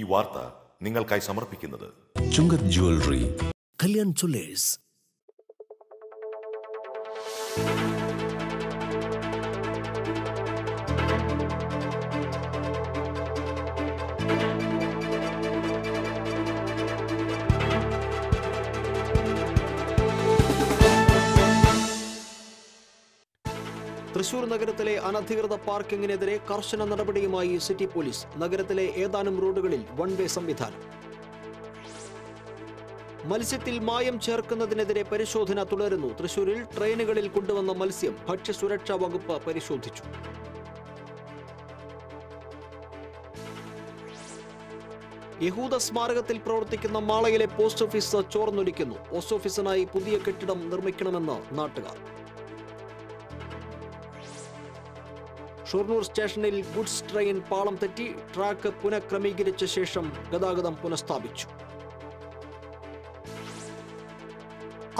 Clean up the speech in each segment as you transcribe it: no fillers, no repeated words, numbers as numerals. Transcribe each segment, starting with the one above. ഈ വാർത്ത നിങ്ങൾക്കായി സമർപ്പിക്കുന്നത് ചുങ്കത് ജ്വല്ലറി കല്യാൺ ജ്വല്ലേഴ്സ്. തൃശൂർ നഗരത്തിലെ അനധികൃത പാർക്കിംഗിനെതിരെ കർശന നടപടിയുമായി സിറ്റി പോലീസ്. നഗരത്തിലെ ഏതാനും റോഡുകളിൽ വൺ വേ സംവിധാനം. മത്സ്യത്തിൽ മായം ചേർക്കുന്നതിനെതിരെ പരിശോധന തുടരുന്നു. തൃശൂരിൽ ട്രെയിനുകളിൽ കൊണ്ടുവന്ന മത്സ്യം ഭക്ഷ്യസുരക്ഷാ വകുപ്പ് പരിശോധിച്ചു. യഹൂദ സ്മാരകത്തിൽ പ്രവർത്തിക്കുന്ന മാളയിലെ പോസ്റ്റ് ഓഫീസ് ചോർന്നൊലിക്കുന്നു. പോസ്റ്റ് ഓഫീസിനായി പുതിയ കെട്ടിടം നിർമ്മിക്കണമെന്ന് നാട്ടുകാർ. ഷൊർണൂർ സ്റ്റേഷനിൽ ഗുഡ്സ് ട്രെയിൻ പാളം തെറ്റി. ട്രാക്ക് പുനഃക്രമീകരിച്ച ശേഷം ഗതാഗതം പുനഃസ്ഥാപിച്ചു.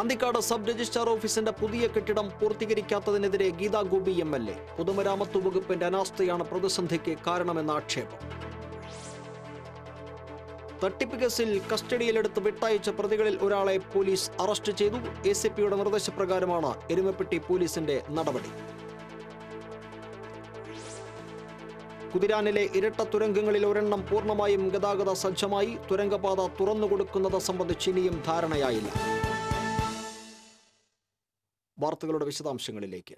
അന്തിക്കാട് സബ് രജിസ്ട്രാർ ഓഫീസിന്റെ പുതിയ കെട്ടിടം പൂർത്തീകരിക്കാത്തതിനെതിരെ ഗീതാ ഗോപി MLA. പൊതുമരാമത്ത് വകുപ്പിന്റെ അനാസ്ഥയാണ് പ്രതിസന്ധിക്ക് കാരണമെന്ന ആക്ഷേപം. തട്ടിപ്പ് കേസിൽ കസ്റ്റഡിയിലെടുത്ത് വിട്ടയച്ച പ്രതികളിൽ ഒരാളെ പോലീസ് അറസ്റ്റ് ചെയ്തു. ACP യുടെ നിർദ്ദേശപ്രകാരമാണ് എരുമപ്പെട്ടി പോലീസിന്റെ നടപടി. കുതിരാനിലെ ഇരട്ട തുരങ്കങ്ങളിൽ ഒരെണ്ണം പൂർണ്ണമായും ഗതാഗത സജ്ജമായി. തുരങ്കപാത തുറന്നുകൊടുക്കുന്നത് സംബന്ധിച്ച് ഇനിയും ധാരണയായില്ല. വാർത്തകളുടെ വിശദാംശങ്ങളിലേക്ക്.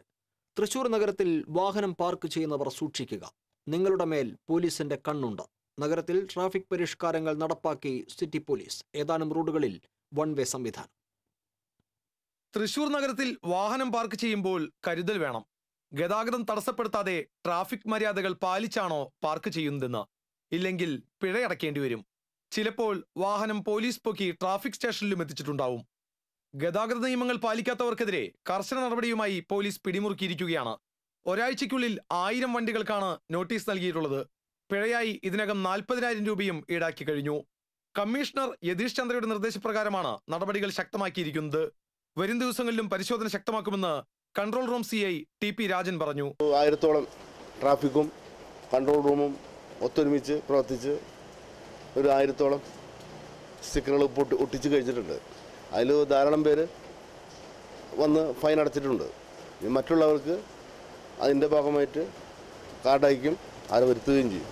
തൃശൂർ നഗരത്തിൽ വാഹനം പാർക്ക് ചെയ്യുന്നവർ സൂക്ഷിക്കുക. നിങ്ങളുടെ മേൽ പോലീസിന്റെ കണ്ണുണ്ട്. നഗരത്തിൽ ട്രാഫിക് പരിഷ്കാരങ്ങൾ നടപ്പാക്കി സിറ്റി പോലീസ്. ഏതാനും റോഡുകളിൽ വൺ വേ സംവിധാനം. തൃശൂർ നഗരത്തിൽ വാഹനം പാർക്ക് ചെയ്യുമ്പോൾ കരുതൽ വേണം. ഗതാഗതം തടസ്സപ്പെടുത്താതെ ട്രാഫിക് മര്യാദകൾ പാലിച്ചാണോ പാർക്ക് ചെയ്യുന്നതെന്ന്, ഇല്ലെങ്കിൽ പിഴയടക്കേണ്ടി വരും. ചിലപ്പോൾ വാഹനം പോലീസ് പൊക്കി ട്രാഫിക് സ്റ്റേഷനിലും എത്തിച്ചിട്ടുണ്ടാവും. ഗതാഗത നിയമങ്ങൾ പാലിക്കാത്തവർക്കെതിരെ കർശന നടപടിയുമായി പോലീസ് പിടിമുറുക്കിയിരിക്കുകയാണ്. ഒരാഴ്ചയ്ക്കുള്ളിൽ 1000 വണ്ടികൾക്കാണ് നോട്ടീസ് നൽകിയിട്ടുള്ളത്. പിഴയായി ഇതിനകം 40,000 രൂപയും ഈടാക്കി കഴിഞ്ഞു. കമ്മീഷണർ യതീഷ് ചന്ദ്രയുടെ നിർദ്ദേശപ്രകാരമാണ് നടപടികൾ ശക്തമാക്കിയിരിക്കുന്നത്. വരും ദിവസങ്ങളിലും പരിശോധന ശക്തമാക്കുമെന്ന് control room CI TP Rajan പറഞ്ഞു. 1000ഓളം ട്രാഫിക്കും കൺട്രോൾ റൂമും ഒത്തൊരുമിച്ച് പ്രവർത്തിച്ച് 1000ഓളം സ്റ്റിക്കറുകൾ ഒട്ടിച്ച് കഴിച്ചിട്ടുണ്ട്. അതിൽ ധാരാളം പേര് വന്ന് ഫൈൻ അടച്ചിട്ടുണ്ട്. മറ്റുള്ളവർക്ക് അതിൻ്റെ ഭാഗമായിട്ട് കാർഡയക്കും അത് വരുത്തുകയും ചെയ്യും.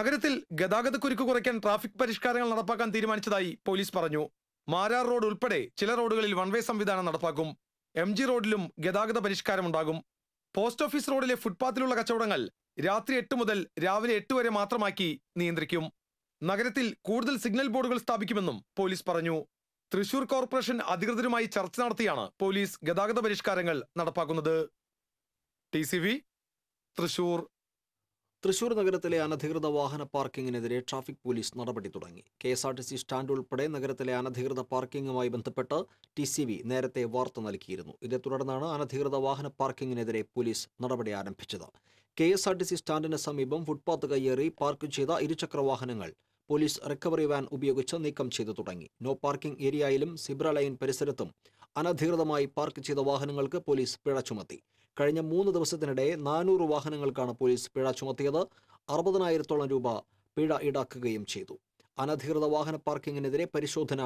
നഗരത്തിൽ ഗതാഗതക്കുരുക്ക് കുറയ്ക്കാൻ ട്രാഫിക് പരിഷ്കാരങ്ങൾ നടപ്പാക്കാൻ തീരുമാനിച്ചതായി പോലീസ് പറഞ്ഞു. മാരാർ റോഡ് ഉൾപ്പെടെ ചില റോഡുകളിൽ വൺ വേ സംവിധാനം നടപ്പാക്കും. MG റോഡിലും ഗതാഗത പരിഷ്കാരമുണ്ടാകും. പോസ്റ്റ് ഓഫീസ് റോഡിലെ ഫുട്പാത്തിലുള്ള കച്ചവടങ്ങൾ രാത്രി 8 മുതൽ രാവിലെ 8 വരെ മാത്രമാക്കി നിയന്ത്രിക്കും. നഗരത്തിൽ കൂടുതൽ സിഗ്നൽ ബോർഡുകൾ സ്ഥാപിക്കുമെന്നും പോലീസ് പറഞ്ഞു. തൃശൂർ കോർപ്പറേഷൻ അധികൃതരുമായി ചർച്ച നടത്തിയാണ് പോലീസ് ഗതാഗത പരിഷ്കാരങ്ങൾ നടപ്പാക്കുന്നത്. TCV തൃശൂർ. തൃശൂർ നഗരത്തിലെ അനധികൃത വാഹന പാർക്കിങ്ങിനെതിരെ ട്രാഫിക് പോലീസ് നടപടി തുടങ്ങി. KSRTC സ്റ്റാൻഡ് ഉൾപ്പെടെ നഗരത്തിലെ അനധികൃത പാർക്കിങ്ങുമായി ബന്ധപ്പെട്ട് TCV നേരത്തെ വാർത്ത നൽകിയിരുന്നു. ഇതേ തുടർന്നാണ് അനധികൃത വാഹന പാർക്കിങ്ങിനെതിരെ പോലീസ് നടപടി ആരംഭിച്ചത്. KSRTC സ്റ്റാൻഡിന് സമീപം ഫുട്പാത്ത് കയ്യേറി പാർക്ക് ചെയ്ത ഇരുചക്ര വാഹനങ്ങൾ പോലീസ് റിക്കവറി വാൻ ഉപയോഗിച്ച് നീക്കം ചെയ്തു തുടങ്ങി. നോ പാർക്കിംഗ് ഏരിയയിലും സിബ്ര ലൈൻ പരിസരത്തും അനധികൃതമായി പാർക്ക് ചെയ്ത വാഹനങ്ങൾക്ക് പോലീസ് പിഴ ചുമത്തി. കഴിഞ്ഞ 3 ദിവസത്തിനിടെ 400 വാഹനങ്ങൾക്കാണ് പോലീസ് പിഴ ചുമത്തിയത്. 60,000ഓളം രൂപ പിഴ ഈടാക്കുകയും ചെയ്തു. അനധികൃത വാഹന പാർക്കിങ്ങിനെതിരെ പരിശോധന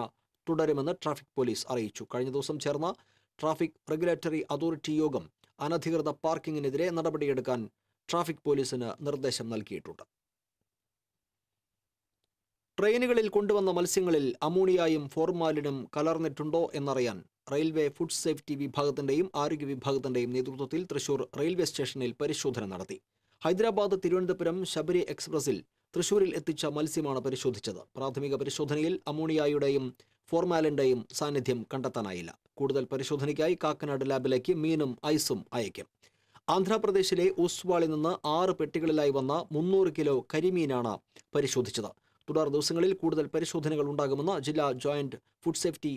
തുടരുമെന്ന് ട്രാഫിക് പോലീസ് അറിയിച്ചു. കഴിഞ്ഞ ദിവസം ചേർന്ന ട്രാഫിക് റെഗുലേറ്ററി അതോറിറ്റി യോഗം അനധികൃത പാർക്കിങ്ങിനെതിരെ നടപടിയെടുക്കാൻ ട്രാഫിക് പോലീസിന് നിർദ്ദേശം നൽകിയിട്ടുണ്ട്. ട്രെയിനുകളിൽ കൊണ്ടുവന്ന മത്സ്യങ്ങളിൽ അമോണിയായും ഫോർമാലിനും കലർന്നിട്ടുണ്ടോ എന്നറിയാൻ റെയിൽവേ ഫുഡ് സേഫ്റ്റി വിഭാഗത്തിന്റെയും ആരോഗ്യ വിഭാഗത്തിന്റെയും നേതൃത്വത്തിൽ തൃശൂർ റെയിൽവേ സ്റ്റേഷനിൽ പരിശോധന നടത്തി. ഹൈദരാബാദ് തിരുവനന്തപുരം ശബരി എക്സ്പ്രസിൽ തൃശൂരിൽ എത്തിച്ച മത്സ്യമാണ് പരിശോധിച്ചത്. പ്രാഥമിക പരിശോധനയിൽ അമോണിയായുടെയും ഫോർമാലിന്റെയും സാന്നിധ്യം കണ്ടെത്താനായില്ല. കൂടുതൽ പരിശോധനയ്ക്കായി കാക്കനാട് ലാബിലേക്ക് മീനും ഐസും അയക്കും. ആന്ധ്രാപ്രദേശിലെ ഊസ്വാളിൽ നിന്ന് 6 പെട്ടികളിലായി വന്ന 300 കിലോ കരിമീനാണ് പരിശോധിച്ചത്. തുടർ ദിവസങ്ങളിൽ കൂടുതൽ പരിശോധനകൾ ഉണ്ടാകുമെന്ന് ജില്ലാ joint food safety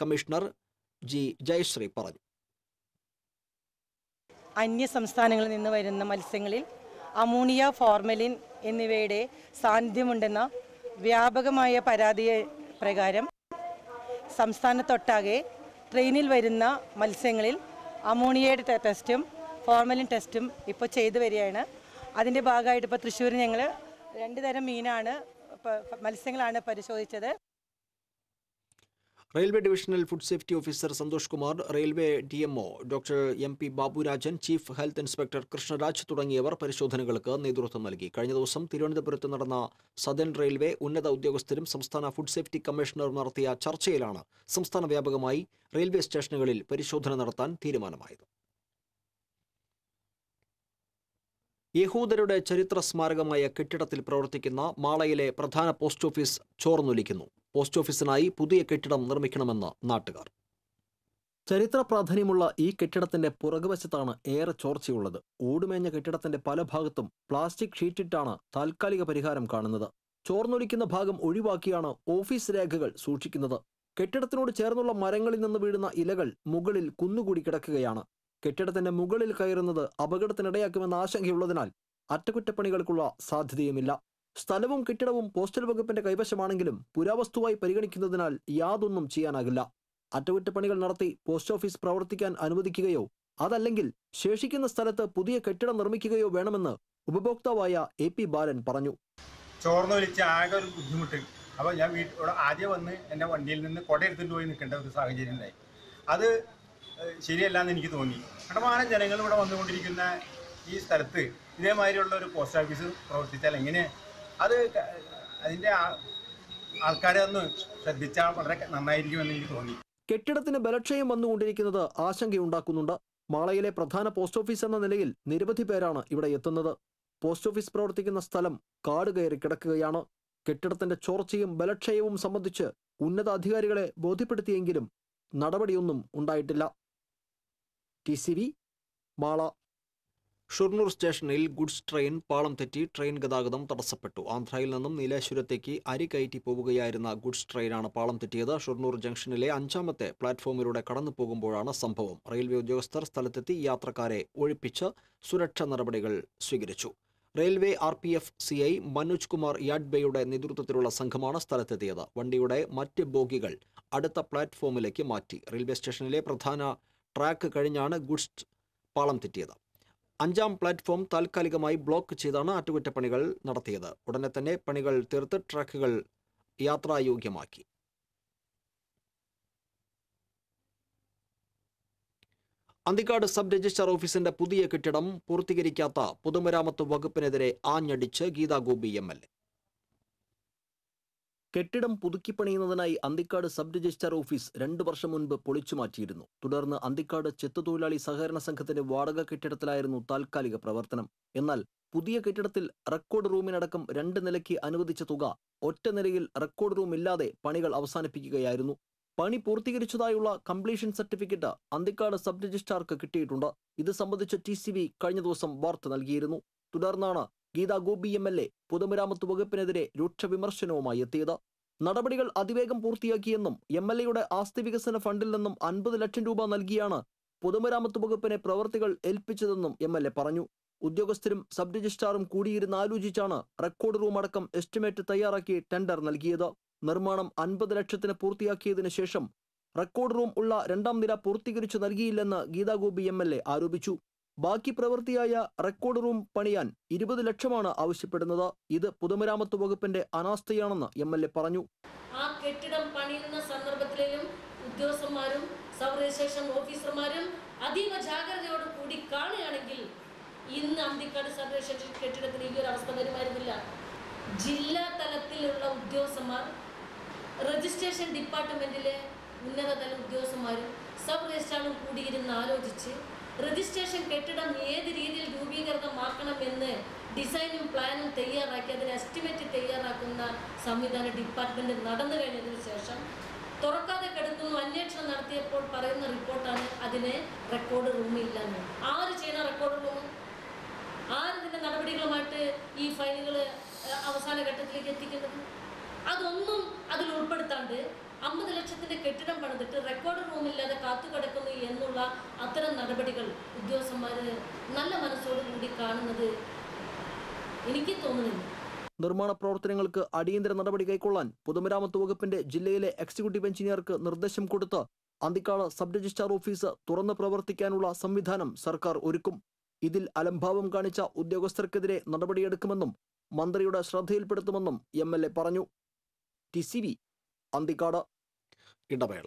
commissioner Jayasree പറഞ്ഞു. അന്യസംസ്ഥാനങ്ങളിൽ നിന്ന് വരുന്ന മത്സ്യങ്ങളിൽ അമോണിയ, ഫോർമലിൻ എന്നിവയുടെ സാന്നിധ്യമുണ്ടെന്ന വ്യാപകമായ പരാതി പ്രകാരം സംസ്ഥാനത്തൊട്ടാകെ ട്രെയിനിൽ വരുന്ന മത്സ്യങ്ങളിൽ അമോണിയയുടെ ടെസ്റ്റും ഫോർമലിൻ ടെസ്റ്റും ഇപ്പോൾ ചെയ്തു വരികയാണ്. അതിൻ്റെ ഭാഗമായിട്ട് ഇപ്പോൾ തൃശ്ശൂരിൽ ഞങ്ങൾ 2 തരം മീനാണ് മത്സ്യങ്ങളാണ് പരിശോധിച്ചത്. Railway Divisional Food Safety Officer Santosh Kumar, Railway DMO, Dr. MP Baburajan, Chief Health Inspector Krishnaraj തുടങ്ങിയവർ പരിശോധനകൾക്ക് നേതൃത്വം നൽകി. കഴിഞ്ഞ ദിവസം തിരുവനന്തപുരത്ത് നടന്ന സദൻ റെയിൽവേ ഉന്നത ഉദ്യോഗസ്ഥരും സംസ്ഥാന ഫുഡ് സേഫ്റ്റി കമ്മീഷണറും നടത്തിയ ചർച്ചയിലാണ് സംസ്ഥാന വ്യാപകമായി റെയിൽവേ സ്റ്റേഷനുകളിൽ പരിശോധന നടത്താൻ തീരുമാനമായത്. യഹൂദരുടെ ചരിത്ര സ്മാരകമായ കെട്ടിടത്തിൽ പ്രവർത്തിക്കുന്ന മാളയിലെ പ്രധാന പോസ്റ്റ് ഓഫീസ് ചോർന്നൊലിക്കുന്നു. പോസ്റ്റ് ഓഫീസിനായി പുതിയ കെട്ടിടം നിർമ്മിക്കണമെന്ന് നാട്ടുകാർ. ചരിത്ര പ്രാധാന്യമുള്ള ഈ കെട്ടിടത്തിന്റെ പുറകുവശത്താണ് ഏറെ ചോർച്ചയുള്ളത്. ഓടുമേഞ്ഞ കെട്ടിടത്തിന്റെ പല ഭാഗത്തും പ്ലാസ്റ്റിക് ഷീറ്റിട്ടാണ് താൽക്കാലിക പരിഹാരം കാണുന്നത്. ചോർന്നൊലിക്കുന്ന ഭാഗം ഒഴിവാക്കിയാണ് ഓഫീസ് രേഖകൾ സൂക്ഷിക്കുന്നത്. കെട്ടിടത്തിനോട് ചേർന്നുള്ള മരങ്ങളിൽ നിന്ന് വീഴുന്ന ഇലകൾ മുകളിൽ കുന്നുകൂടി കിടക്കുകയാണ്. കെട്ടിടത്തിന്റെ മുകളിൽ കയറുന്നത് അപകടത്തിനിടയാക്കുമെന്ന ആശങ്കയുള്ളതിനാൽ അറ്റകുറ്റപ്പണികൾക്കുള്ള സാധ്യതയുമില്ല. സ്ഥലവും കെട്ടിടവും പോസ്റ്റൽ വകുപ്പിന്റെ കൈവശമാണെങ്കിലും പുരാവസ്തുവായി പരിഗണിക്കുന്നതിനാൽ യാതൊന്നും ചെയ്യാനാകില്ല. അറ്റകുറ്റപ്പണികൾ നടത്തി പോസ്റ്റ് ഓഫീസ് പ്രവർത്തിക്കാൻ അനുവദിക്കുകയോ അതല്ലെങ്കിൽ ശേഷിക്കുന്ന സ്ഥലത്ത് പുതിയ കെട്ടിടം നിർമ്മിക്കുകയോ വേണമെന്ന് ഉപഭോക്താവായ AP ബാലൻ പറഞ്ഞു. ചോർന്നൊലിച്ച ആകെ ഒരു ബുദ്ധിമുട്ട്. അപ്പോൾ ഞാൻ വീട്ടിൽ ആദ്യം വന്ന് എൻ്റെ വണ്ടിയിൽ നിന്ന് കൊടയെടുത്തിട്ട് പോയി നിൽക്കേണ്ട ഒരു സാഹചര്യം ഉണ്ടായി. അത് ശരിയല്ല എന്ന് എനിക്ക് തോന്നി. കണ്ടമാനം ജനങ്ങൾ ഇവിടെ വന്നുകൊണ്ടിരിക്കുന്ന ഈ സ്ഥലത്ത് ഇതേമാതിരിയുള്ള ഒരു പോസ്റ്റ് ഓഫീസ് പ്രവർത്തിച്ചാൽ എങ്ങനെ? അത് അതിൻ്റെ ആൾക്കാരെ ഒന്ന് ശ്രദ്ധിച്ചാൽ വളരെ നന്നായിരിക്കുമെന്ന് എനിക്ക് തോന്നി. കെട്ടിടത്തിന് ബലക്ഷയം വന്നുകൊണ്ടിരിക്കുന്നത് ആശങ്കയുണ്ടാക്കുന്നുണ്ട്. മാളയിലെ പ്രധാന പോസ്റ്റ് ഓഫീസ് എന്ന നിലയിൽ നിരവധി പേരാണ് ഇവിടെ എത്തുന്നത്. പോസ്റ്റ് ഓഫീസ് പ്രവർത്തിക്കുന്ന സ്ഥലം കാട് കയറി കിടക്കുകയാണ്. കെട്ടിടത്തിന്റെ ചോർച്ചയും ബലക്ഷയവും സംബന്ധിച്ച് ഉന്നതാധികാരികളെ ബോധ്യപ്പെടുത്തിയെങ്കിലും നടപടിയൊന്നും ഉണ്ടായിട്ടില്ല. TCV മാള. ഷൊർണൂർ സ്റ്റേഷനിൽ ഗുഡ്സ് ട്രെയിൻ പാളം തെറ്റി ട്രെയിൻ ഗതാഗതം തടസ്സപ്പെട്ടു. ആന്ധ്രയിൽ നിന്നും നീലേശ്വരത്തേക്ക് അരി കയറ്റി പോവുകയായിരുന്ന ഗുഡ്സ് ട്രെയിനാണ് പാളം തെറ്റിയത്. ഷൊർണൂർ ജംഗ്ഷനിലെ 5ാമത്തെ പ്ലാറ്റ്ഫോമിലൂടെ കടന്നു പോകുമ്പോഴാണ് സംഭവം. റെയിൽവേ ഉദ്യോഗസ്ഥർ സ്ഥലത്തെത്തി യാത്രക്കാരെ ഒഴിപ്പിച്ച് സുരക്ഷാ നടപടികൾ സ്വീകരിച്ചു. Railway RPF CI Manoj Kumar യാഡ്ബെയുടെ നേതൃത്വത്തിലുള്ള സംഘമാണ് സ്ഥലത്തെത്തിയത്. വണ്ടിയുടെ മറ്റ് ബോഗികൾ അടുത്ത പ്ലാറ്റ്ഫോമിലേക്ക് മാറ്റി. റെയിൽവേ സ്റ്റേഷനിലെ പ്രധാന ട്രാക്ക് കഴിഞ്ഞാണ് ഗുഡ്സ് പാളം തെറ്റിയത്. 5ാം പ്ലാറ്റ്ഫോം താൽക്കാലികമായി ബ്ലോക്ക് ചെയ്താണ് അറ്റകുറ്റപ്പണികൾ നടത്തിയത്. ഉടനെ തന്നെ പണികൾ തീർത്ത് ട്രാക്കുകൾ യാത്രായോഗ്യമാക്കി. അന്തിക്കാട് സബ് രജിസ്ട്രാർ ഓഫീസിന്റെ പുതിയ കെട്ടിടം പൂർത്തീകരിക്കാത്ത പൊതുമരാമത്ത് വകുപ്പിനെതിരെ ആഞ്ഞടിച്ച് ഗീതാഗോപി MLA. കെട്ടിടം പുതുക്കിപ്പണിയുന്നതിനായി അന്തിക്കാട് സബ് രജിസ്ട്രാർ ഓഫീസ് 2 വർഷം മുൻപ് പൊളിച്ചുമാറ്റിയിരുന്നു. തുടർന്ന് അന്തിക്കാട് ചെത്തുതൊഴിലാളി സഹകരണ സംഘത്തിന്റെ വാടക കെട്ടിടത്തിലായിരുന്നു താൽക്കാലിക പ്രവർത്തനം. എന്നാൽ പുതിയ കെട്ടിടത്തിൽ റെക്കോർഡ് റൂമിനടക്കം 2 നിലയ്ക്ക് അനുവദിച്ച തുക ഒറ്റ നിലയിൽ റെക്കോർഡ് റൂമില്ലാതെ പണികൾ അവസാനിപ്പിക്കുകയായിരുന്നു. പണി പൂർത്തീകരിച്ചതായുള്ള കംപ്ലീഷൻ സർട്ടിഫിക്കറ്റ് അന്തിക്കാട് സബ് രജിസ്ട്രാർക്ക് കിട്ടിയിട്ടുണ്ട്. ഇത് സംബന്ധിച്ച് TCV കഴിഞ്ഞ ദിവസം വാർത്ത നൽകിയിരുന്നു. തുടർന്നാണ് ഗീതാഗോപി MLA പൊതുമരാമത്ത് വകുപ്പിനെതിരെ രൂക്ഷ വിമർശനവുമായി എത്തിയത്. നടപടികൾ അതിവേഗം പൂർത്തിയാക്കിയെന്നും MLAയുടെ ആസ്തി വികസന ഫണ്ടിൽ നിന്നും 50 ലക്ഷം രൂപ നൽകിയാണ് പൊതുമരാമത്ത് വകുപ്പിനെ പ്രവർത്തികൾ ഏൽപ്പിച്ചതെന്നും MLA പറഞ്ഞു. ഉദ്യോഗസ്ഥരും സബ് രജിസ്ട്രാറും കൂടിയിരുന്ന് ആലോചിച്ചാണ് റെക്കോർഡ് റൂം അടക്കം എസ്റ്റിമേറ്റ് തയ്യാറാക്കി ടെൻഡർ നൽകിയത്. നിർമ്മാണം 50 ലക്ഷത്തിന് പൂർത്തിയാക്കിയതിന് ശേഷം റെക്കോർഡ് റൂം ഉള്ള 2ാം നില പൂർത്തീകരിച്ചു നൽകിയില്ലെന്ന് ഗീതാഗോപി MLA ആരോപിച്ചു. ബാക്കി പ്രവൃത്തിയായ റെക്കോർഡ് റൂം പണിയാൻ 20 ലക്ഷമാണ് ആവശ്യപ്പെടുന്നത്. ഇത് പൊതുമരാമത്ത് വകുപ്പിന്റെ അനാസ്ഥയാണെന്ന് MLA പറഞ്ഞു. ആ കെട്ടിടം പണിയുന്ന സന്ദർഭത്തിലും ഉദ്യോഗസ്ഥന്മാരും സബ് രജിസ്ട്രേഷൻ ഓഫീസർമാരും അതീവ ജാഗ്രതയോട് കൂടി കാണുകയാണെങ്കിൽ ഇന്ന് അന്തിക്കാട് സബ് രജിസ്ട്രേഷൻ കെട്ടിടത്തിന് ഈ ഒരു അവസ്ഥ വരുമായിരുന്നില്ല. ജില്ലാ തലത്തിലുള്ള ഉദ്യോഗസ്ഥന്മാർ, രജിസ്ട്രേഷൻ ഡിപ്പാർട്ട്മെന്റിലെ ഉന്നതതല ഉദ്യോഗസ്ഥന്മാരും സബ് രജിസ്ട്രാറും കൂടിയിരുന്ന് ആലോചിച്ച് രജിസ്ട്രേഷൻ കെട്ടിടം ഏത് രീതിയിൽ രൂപീകൃതമാക്കണമെന്ന് ഡിസൈനും പ്ലാനും തയ്യാറാക്കി അതിന് എസ്റ്റിമേറ്റ് തയ്യാറാക്കുന്ന സംവിധാന ഡിപ്പാർട്ട്മെന്റ് നടന്നു കഴിഞ്ഞതിന് ശേഷം തുറക്കാതെ കിടക്കുന്നു. അന്വേഷണം നടത്തിയപ്പോൾ പറയുന്ന റിപ്പോർട്ടാണ് അതിന് റെക്കോർഡ് റൂമില്ലെന്ന്. ആര് ചെയ്യുന്ന റെക്കോർഡ് റൂം? ആരിതിൻ്റെ നടപടികളുമായിട്ട് ഈ ഫയലുകൾ അവസാന ഘട്ടത്തിലേക്ക് എത്തിക്കുന്നത്? അതൊന്നും അതിൽ ഉൾപ്പെടുത്താണ്ട് 50 ലക്ഷത്തിന്റെ കെട്ടിടം പണിതിട്ട് റെക്കോർഡ് റൂമില്ലാതെ കാത്തുകിടക്കുന്നു എന്നുള്ള അത്തരം നടപടികൾ ഉദ്യോഗസ്ഥന്മാർ നല്ല മനസ്സോടുകൂടി കാണുന്നത് എനിക്ക് തോന്നുന്നില്ല. നിർമ്മാണ പ്രവർത്തനങ്ങൾക്ക് അടിയന്തര നടപടി കൈക്കൊള്ളാൻ പൊതുമരാമത്ത് വകുപ്പിന്റെ ജില്ലയിലെ എക്സിക്യൂട്ടീവ് എഞ്ചിനീയർക്ക് നിർദ്ദേശം കൊടുത്ത് അന്തിക്കാട് സബ് രജിസ്ട്രാർ ഓഫീസ് തുറന്ന് പ്രവർത്തിക്കാനുള്ള സംവിധാനം സർക്കാർ ഒരുക്കും. ഇതിൽ അലംഭാവം കാണിച്ച ഉദ്യോഗസ്ഥർക്കെതിരെ നടപടിയെടുക്കുമെന്നും മന്ത്രിയുടെ ശ്രദ്ധയിൽപ്പെടുത്തുമെന്നും MLA പറഞ്ഞു. TCB അന്തിക്കാട്. ഇടവേള.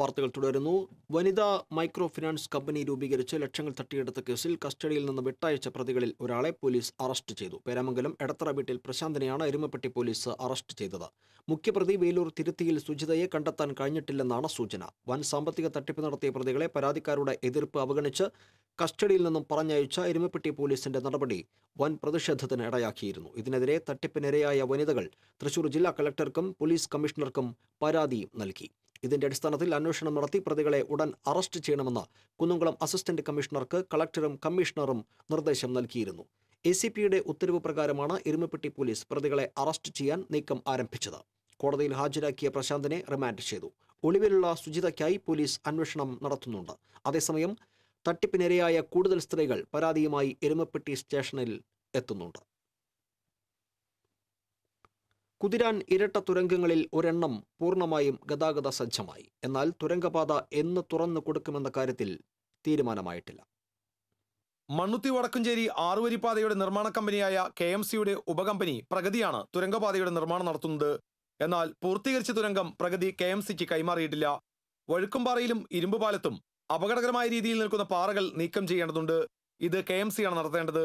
വാർത്തകൾ തുടരുന്നു. വനിതാ മൈക്രോ ഫിനാൻസ് കമ്പനി രൂപീകരിച്ച് ലക്ഷങ്ങൾ തട്ടിയെടുത്ത കേസിൽ കസ്റ്റഡിയിൽ നിന്ന് വിട്ടയച്ച പ്രതികളിൽ ഒരാളെ പോലീസ് അറസ്റ്റ് ചെയ്തു. പേരാമംഗലം എടത്തറ വീട്ടിൽ പ്രശാന്തിനെയാണ് എരുമപ്പെട്ടി പോലീസ് അറസ്റ്റ് ചെയ്തത്. മുഖ്യപ്രതി വേലൂർ തിരുത്തിയിൽ സുജിതയെ കണ്ടെത്താൻ കഴിഞ്ഞിട്ടില്ലെന്നാണ് സൂചന. വൻ സാമ്പത്തിക തട്ടിപ്പ് നടത്തിയ പ്രതികളെ പരാതിക്കാരുടെ എതിർപ്പ് അവഗണിച്ച് കസ്റ്റഡിയിൽ നിന്നും പറഞ്ഞയച്ച എരുമപ്പെട്ടി പോലീസിന്റെ നടപടി വൻ പ്രതിഷേധത്തിന് ഇടയാക്കിയിരുന്നു. ഇതിനെതിരെ തട്ടിപ്പിനിരയായ വനിതകൾ തൃശൂർ ജില്ലാ കളക്ടർക്കും പോലീസ് കമ്മീഷണർക്കും പരാതിയും നൽകി. ഇതിന്റെ അടിസ്ഥാനത്തിൽ അന്വേഷണം നടത്തി പ്രതികളെ ഉടൻ അറസ്റ്റ് ചെയ്യണമെന്ന് കുന്നംകുളം അസിസ്റ്റന്റ് കമ്മീഷണർക്ക് കളക്ടറും കമ്മീഷണറും നിർദ്ദേശം നൽകിയിരുന്നു. ACPയുടെ ഉത്തരവ് പ്രകാരമാണ് എരുമപ്പെട്ടി പോലീസ് പ്രതികളെ അറസ്റ്റ് ചെയ്യാൻ നീക്കം ആരംഭിച്ചത്. കോടതിയിൽ ഹാജരാക്കിയ പ്രശാന്തിനെ റിമാൻഡ് ചെയ്തു. ഒളിവിലുള്ള സുജിതയ്ക്കായി പോലീസ് അന്വേഷണം നടത്തുന്നുണ്ട്. അതേസമയം തട്ടിപ്പിനിരയായ കൂടുതൽ സ്ത്രീകൾ പരാതിയുമായി എരുമപ്പെട്ടി സ്റ്റേഷനിൽ എത്തുന്നുണ്ട്. കുതിരാൻ ഇരട്ട തുരങ്കങ്ങളിൽ ഒരെണ്ണം പൂർണ്ണമായും ഗതാഗത സജ്ജമായി. എന്നാൽ തുരങ്കപാത എന്ന് തുറന്നു കൊടുക്കുമെന്ന കാര്യത്തിൽ തീരുമാനമായിട്ടില്ല. മണ്ണുത്തി വടക്കഞ്ചേരി ആറുവരിപ്പാതയുടെ നിർമ്മാണ കമ്പനിയായ KMCയുടെ ഉപകമ്പനി പ്രഗതിയാണ് തുരങ്കപാതയുടെ നിർമ്മാണം നടത്തുന്നത്. എന്നാൽ പൂർത്തീകരിച്ച തുരങ്കം പ്രഗതി KMCക്ക് കൈമാറിയിട്ടില്ല. വഴുക്കുംപാറയിലും ഇരുമ്പുപാലത്തും അപകടകരമായ രീതിയിൽ നിൽക്കുന്ന പാറകൾ നീക്കം ചെയ്യേണ്ടതുണ്ട്. ഇത് KMCയാണ് നടത്തേണ്ടത്.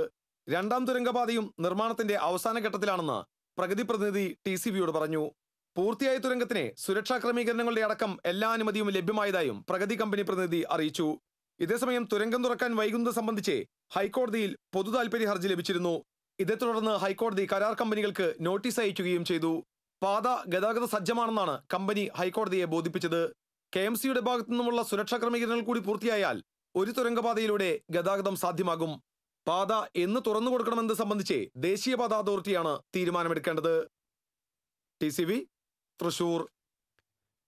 രണ്ടാം തുരങ്കപാതയും നിർമ്മാണത്തിന്റെ അവസാന ഘട്ടത്തിലാണെന്ന് പ്രഗതി പ്രതിനിധി TCBയോട് പറഞ്ഞു. പൂർത്തിയായ തുരങ്കത്തിന് സുരക്ഷാ ക്രമീകരണങ്ങളുടെ അടക്കം എല്ലാ അനുമതിയും ലഭ്യമായതായും പ്രഗതി കമ്പനി പ്രതിനിധി അറിയിച്ചു. ഇതേസമയം തുരങ്കം തുറക്കാൻ വൈകുന്നത് സംബന്ധിച്ച് ഹൈക്കോടതിയിൽ പൊതു താൽപര്യ ഹർജി ലഭിച്ചിരുന്നു. ഇതേ തുടർന്ന് ഹൈക്കോടതി കരാർ കമ്പനികൾക്ക് നോട്ടീസ് അയക്കുകയും ചെയ്തു. പാത ഗതാഗത സജ്ജമാണെന്നാണ് കമ്പനി ഹൈക്കോടതിയെ ബോധിപ്പിച്ചത്. KMCയുടെ ഭാഗത്തു നിന്നുമുള്ള സുരക്ഷാ ക്രമീകരണങ്ങൾ കൂടി പൂർത്തിയായാൽ ഒരു തുരങ്കപാതയിലൂടെ ഗതാഗതം സാധ്യമാകും. പാത എന്ന് തുറന്നു കൊടുക്കണമെന്നത് സംബന്ധിച്ച് ദേശീയപാത അതോറിറ്റിയാണ് തീരുമാനമെടുക്കേണ്ടത്. TCB തൃശൂർ.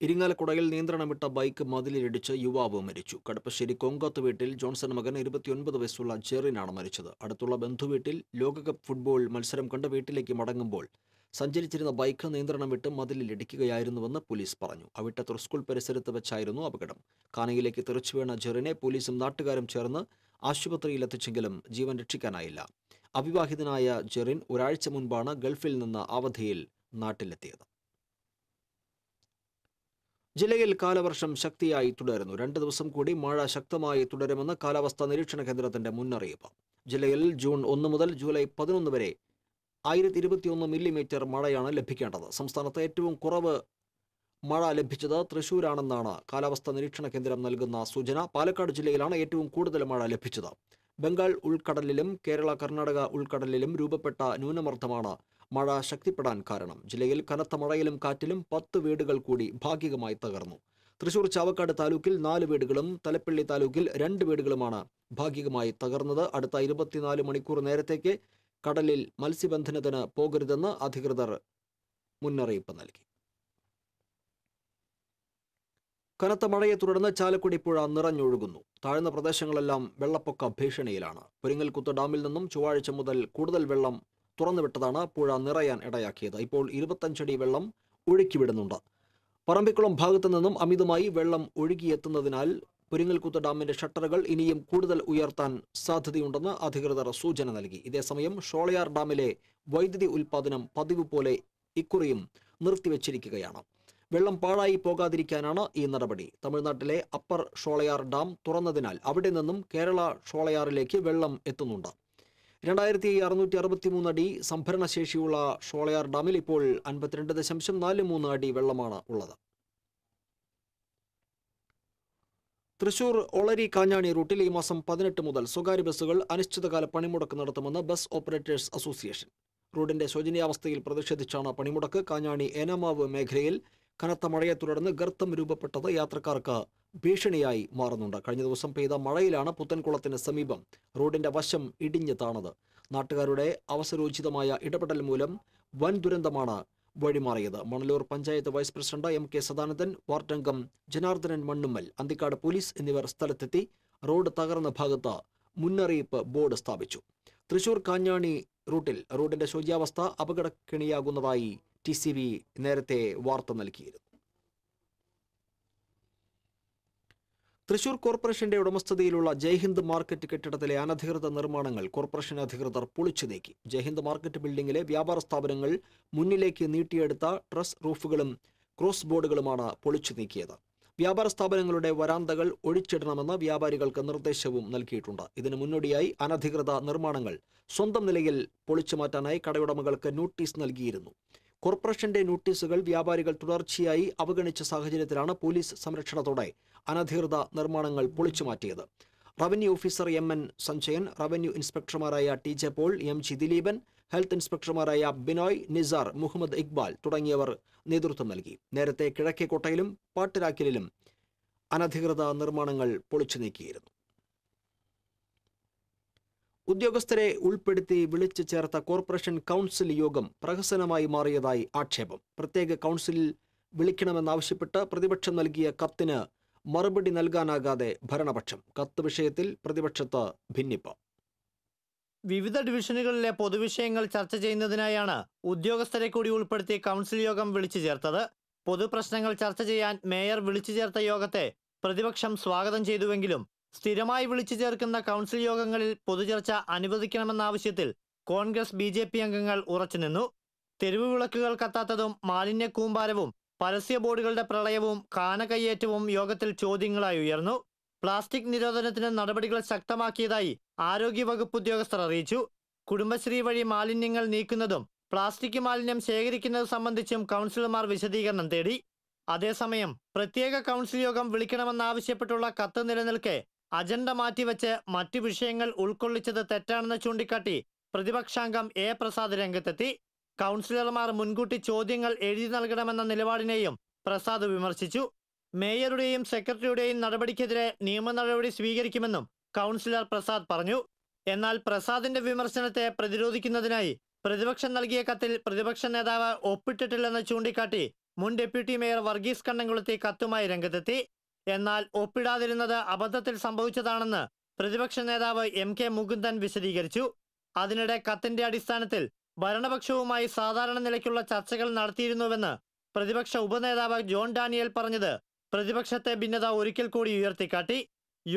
ഇരിങ്ങാലക്കുടയിൽ നിയന്ത്രണം വിട്ട ബൈക്ക് മതിലിലിടിച്ച് യുവാവ് മരിച്ചു. കടപ്പശ്ശേരി കൊങ്കത്ത് വീട്ടിൽ ജോൺസൺ മകൻ 29 വയസ്സുള്ള ജെറിനാണ് മരിച്ചത്. അടുത്തുള്ള ബന്ധുവീട്ടിൽ ലോകകപ്പ് ഫുട്ബോൾ മത്സരം കണ്ട് വീട്ടിലേക്ക് മടങ്ങുമ്പോൾ സഞ്ചരിച്ചിരുന്ന ബൈക്ക് നിയന്ത്രണം വിട്ട് മതിലിലിടിക്കുകയായിരുന്നുവെന്ന് പോലീസ് പറഞ്ഞു. അവിട്ടത്തൂർ സ്കൂൾ പരിസരത്ത് വെച്ചായിരുന്നു അപകടം. കാനയിലേക്ക് തെറിച്ചു വീണ ജെറിനെ പോലീസും നാട്ടുകാരും ചേർന്ന് ആശുപത്രിയിലെത്തിച്ചെങ്കിലും ജീവൻ രക്ഷിക്കാനായില്ല. അവിവാഹിതനായ ജെറിൻ ഒരാഴ്ച മുൻപാണ് ഗൾഫിൽ നിന്ന് അവധിയിൽ നാട്ടിലെത്തിയത്. ജില്ലയിൽ കാലവർഷം ശക്തിയായി തുടരുന്നു. 2 ദിവസം കൂടി മഴ ശക്തമായി തുടരുമെന്ന് കാലാവസ്ഥാ നിരീക്ഷണ കേന്ദ്രത്തിന്റെ മുന്നറിയിപ്പ്. ജില്ലയിൽ ജൂൺ 1 മുതൽ ജൂലൈ 11 വരെ 1021 മില്ലിമീറ്റർ മഴയാണ് ലഭിക്കേണ്ടത്. സംസ്ഥാനത്ത് ഏറ്റവും കുറവ് മഴ ലഭിച്ചത് തൃശൂരാണെന്നാണ് കാലാവസ്ഥാ നിരീക്ഷണ കേന്ദ്രം നൽകുന്ന സൂചന. പാലക്കാട് ജില്ലയിലാണ് ഏറ്റവും കൂടുതൽ മഴ ലഭിച്ചത്. ബംഗാൾ ഉൾക്കടലിലും കേരള കർണാടക ഉൾക്കടലിലും രൂപപ്പെട്ട ന്യൂനമർദ്ദമാണ് മഴ ശക്തിപ്പെടാൻ കാരണം. ജില്ലയിൽ കനത്ത മഴയിലും കാറ്റിലും 10 വീടുകൾ കൂടി ഭാഗികമായി തകർന്നു. തൃശൂർ ചാവക്കാട് താലൂക്കിൽ 4 വീടുകളും തലപ്പള്ളി താലൂക്കിൽ 2 വീടുകളുമാണ് ഭാഗികമായി തകർന്നത്. അടുത്ത 24 മണിക്കൂർ നേരത്തേക്ക് കടലിൽ മത്സ്യബന്ധനത്തിന് പോകരുതെന്ന് അധികൃതർ മുന്നറിയിപ്പ് നൽകി. കനത്ത മഴയെ തുടർന്ന് ചാലക്കുടി പുഴ നിറഞ്ഞൊഴുകുന്നു. താഴ്ന്ന പ്രദേശങ്ങളെല്ലാം വെള്ളപ്പൊക്ക ഭീഷണിയിലാണ്. പൊരിങ്ങൽകുത്ത് ഡാമിൽ നിന്നും ചൊവ്വാഴ്ച മുതൽ കൂടുതൽ വെള്ളം തുറന്നുവിട്ടതാണ് പുഴ നിറയാൻ ഇടയാക്കിയത്. ഇപ്പോൾ 25 അടി വെള്ളം ഒഴുക്കിവിടുന്നുണ്ട്. പറമ്പിക്കുളം ഭാഗത്തു നിന്നും അമിതമായി വെള്ളം ഒഴുകിയെത്തുന്നതിനാൽ പൊരിങ്ങൽകുത്ത് ഡാമിന്റെ ഷട്ടറുകൾ ഇനിയും കൂടുതൽ ഉയർത്താൻ സാധ്യതയുണ്ടെന്ന് അധികൃതർ സൂചന നൽകി. ഇതേസമയം ഷോളയാർ ഡാമിലെ വൈദ്യുതി ഉൽപ്പാദനം പതിവ് പോലെ ഇക്കുറിയും നിർത്തിവെച്ചിരിക്കുകയാണ്. വെള്ളം പാഴായി പോകാതിരിക്കാനാണ് ഈ നടപടി. തമിഴ്നാട്ടിലെ അപ്പർ ഷോളയാർ ഡാം തുറന്നതിനാൽ അവിടെ നിന്നും കേരള ഷോളയാറിലേക്ക് വെള്ളം എത്തുന്നുണ്ട്. 2663 അടി സംഭരണശേഷിയുള്ള ഷോളയാർ ഡാമിൽ ഇപ്പോൾ 52.43 അടി വെള്ളമാണ് ഉള്ളത്. തൃശൂർ ഒളരി കാഞ്ഞാണി റൂട്ടിൽ ഈ മാസം 18 മുതൽ സ്വകാര്യ ബസ്സുകൾ അനിശ്ചിതകാല പണിമുടക്ക് നടത്തുമെന്ന് ബസ് ഓപ്പറേറ്റേഴ്സ് അസോസിയേഷൻ. റോഡിന്റെ ശോചനീയാവസ്ഥയിൽ പ്രതിഷേധിച്ചാണ് പണിമുടക്ക്. കാഞ്ഞാണി ഏനാമാവ് മേഖലയിൽ കനത്ത മഴയെ തുടർന്ന് ഗർത്തം രൂപപ്പെട്ടത് യാത്രക്കാർക്ക് ഭീഷണിയായി മാറുന്നുണ്ട്. കഴിഞ്ഞ ദിവസം പെയ്ത മഴയിലാണ് പുത്തൻകുളത്തിന് സമീപം റോഡിന്റെ വശം ഇടിഞ്ഞു താണത്. നാട്ടുകാരുടെ അവസരോചിതമായ ഇടപെടൽ മൂലം വൻ ദുരന്തമാണ് വഴിമാറിയത്. Manalur panchayat vice president MK Sadanandan, വാർഡംഗം ജനാർദ്ദനൻ മണ്ണുമ്മൽ, അന്തിക്കാട് പോലീസ് എന്നിവർ സ്ഥലത്തെത്തി റോഡ് തകർന്ന ഭാഗത്ത് മുന്നറിയിപ്പ് ബോർഡ് സ്ഥാപിച്ചു. തൃശൂർ കാഞ്ഞാണി റൂട്ടിന്റെ ശോച്യാവസ്ഥ അപകടക്കെണിയാകുന്നതായി TCB നേരത്തെ വാർത്ത നൽകിയിരുന്നു. തൃശൂർ കോർപ്പറേഷന്റെ ഉടമസ്ഥതയിലുള്ള ജയ്ഹിന്ദ് മാർക്കറ്റ് കെട്ടിടത്തിലെ അനധികൃത നിർമ്മാണങ്ങൾ കോർപ്പറേഷൻ അധികൃതർ പൊളിച്ചു നീക്കി. ജയ്ഹിന്ദ് മാർക്കറ്റ് ബിൽഡിംഗിലെ വ്യാപാര സ്ഥാപനങ്ങൾ മുന്നിലേക്ക് നീട്ടിയെടുത്ത ട്രസ് റൂഫുകളും ക്രോസ് ബോർഡുകളുമാണ് പൊളിച്ചു നീക്കിയത്. വ്യാപാര സ്ഥാപനങ്ങളുടെ വരാന്തകൾ ഒഴിച്ചിടണമെന്ന് വ്യാപാരികൾക്ക് നിർദ്ദേശവും നൽകിയിട്ടുണ്ട്. ഇതിന് മുന്നോടിയായി അനധികൃത നിർമ്മാണങ്ങൾ സ്വന്തം നിലയിൽ പൊളിച്ചു മാറ്റാനായി കടയുടമകൾക്ക് നോട്ടീസ് നൽകിയിരുന്നു. കോർപ്പറേഷന്റെ നോട്ടീസുകൾ വ്യാപാരികൾ തുടർച്ചയായി അവഗണിച്ച സാഹചര്യത്തിലാണ് പോലീസ് സംരക്ഷണത്തോടെ അനധികൃത നിർമ്മാണങ്ങൾ പൊളിച്ചു മാറ്റിയത്. Revenue officer MN Sanjayan, revenue ഇൻസ്പെക്ടർമാരായ TJ Paul, MG Dileepan, health ഇൻസ്പെക്ടർമാരായ ബിനോയ്, നിസാർ, മുഹമ്മദ് ഇക്ബാൽ തുടങ്ങിയവർ നേതൃത്വം നൽകി. നേരത്തെ കിഴക്കേക്കോട്ടയിലും പാട്ടിരാക്കലിലും അനധികൃത നിർമ്മാണങ്ങൾ പൊളിച്ചു നീക്കിയിരുന്നു. ഉദ്യോഗസ്ഥരെ ഉൾപ്പെടുത്തി വിളിച്ചു ചേർത്ത കോർപ്പറേഷൻ കൗൺസിൽ യോഗം പ്രഹസനമായി മാറിയതായി ആക്ഷേപം. പ്രത്യേക കൗൺസിലിൽ വിളിക്കണമെന്നാവശ്യപ്പെട്ട് പ്രതിപക്ഷം നൽകിയ കത്തിന് മറുപടി നൽകാനാകാതെ ഭരണപക്ഷം. കത്ത് വിഷയത്തിൽ പ്രതിപക്ഷത്ത് ഭിന്നിപ്പ്. വിവിധ ഡിവിഷനുകളിലെ പൊതുവിഷയങ്ങൾ ചർച്ച ചെയ്യുന്നതിനായാണ് ഉദ്യോഗസ്ഥരെ കൂടി ഉൾപ്പെടുത്തി കൗൺസിൽ യോഗം വിളിച്ചു ചേർത്തത്. പൊതുപ്രശ്നങ്ങൾ ചർച്ച ചെയ്യാൻ മേയർ വിളിച്ചു ചേർത്ത യോഗത്തെ പ്രതിപക്ഷം സ്വാഗതം ചെയ്തുവെങ്കിലും സ്ഥിരമായി വിളിച്ചു ചേർക്കുന്ന കൗൺസിൽ യോഗങ്ങളിൽ പൊതുചർച്ച അനുവദിക്കണമെന്ന ആവശ്യത്തിൽ കോൺഗ്രസ് BJP അംഗങ്ങൾ ഉറച്ചുനിന്നു. തെരുവ് വിളക്കുകൾ കത്താത്തതും മാലിന്യ കൂമ്പാരവും പരസ്യ ബോർഡുകളുടെ പ്രളയവും കാനകയ്യേറ്റവും യോഗത്തിൽ ചോദ്യങ്ങളായി ഉയർന്നു. പ്ലാസ്റ്റിക് നിരോധനത്തിന് നടപടികൾ ശക്തമാക്കിയതായി ആരോഗ്യവകുപ്പ് ഉദ്യോഗസ്ഥർ അറിയിച്ചു. കുടുംബശ്രീ വഴി മാലിന്യങ്ങൾ നീക്കുന്നതും പ്ലാസ്റ്റിക് മാലിന്യം ശേഖരിക്കുന്നത് സംബന്ധിച്ചും കൗൺസിലർമാർ വിശദീകരണം തേടി. അതേസമയം പ്രത്യേക കൗൺസിൽ യോഗം വിളിക്കണമെന്നാവശ്യപ്പെട്ടുള്ള കത്ത് നിലനിൽക്കെ അജണ്ട മാറ്റിവെച്ച് മറ്റു വിഷയങ്ങൾ ഉൾക്കൊള്ളിച്ചത് തെറ്റാണെന്ന് ചൂണ്ടിക്കാട്ടി പ്രതിപക്ഷാംഗം A. പ്രസാദ് രംഗത്തെത്തി. കൗൺസിലർമാർ മുൻകൂട്ടി ചോദ്യങ്ങൾ എഴുതി നൽകണമെന്ന നിലപാടിനെയും പ്രസാദ് വിമർശിച്ചു. മേയറുടെയും സെക്രട്ടറിയുടെയും നടപടിക്കെതിരെ നിയമ നടപടി സ്വീകരിക്കുമെന്നും കൗൺസിലർ പ്രസാദ് പറഞ്ഞു. എന്നാൽ പ്രസാദിന്റെ വിമർശനത്തെ പ്രതിരോധിക്കുന്നതിനായി പ്രതിപക്ഷം നൽകിയ കത്തിൽ പ്രതിപക്ഷ നേതാവ് ഒപ്പിട്ടിട്ടില്ലെന്ന് ചൂണ്ടിക്കാട്ടി മുൻ ഡെപ്യൂട്ടി മേയർ വർഗീസ് കണ്ണംകുളത്തെ കത്തുമായി രംഗത്തെത്തി. എന്നാൽ ഒപ്പിടാതിരുന്നത് അബദ്ധത്തിൽ സംഭവിച്ചതാണെന്ന് പ്രതിപക്ഷ നേതാവ് MK. മുകുന്ദൻ വിശദീകരിച്ചു. അതിനിടെ കത്തിന്റെ അടിസ്ഥാനത്തിൽ ഭരണപക്ഷവുമായി സാധാരണ നിലയ്ക്കുള്ള ചർച്ചകൾ നടത്തിയിരുന്നുവെന്ന് പ്രതിപക്ഷ ഉപനേതാവ് ജോൺ ഡാനിയേൽ പറഞ്ഞത് പ്രതിപക്ഷത്തെ ഭിന്നത ഒരിക്കൽ കൂടി ഉയർത്തിക്കാട്ടി.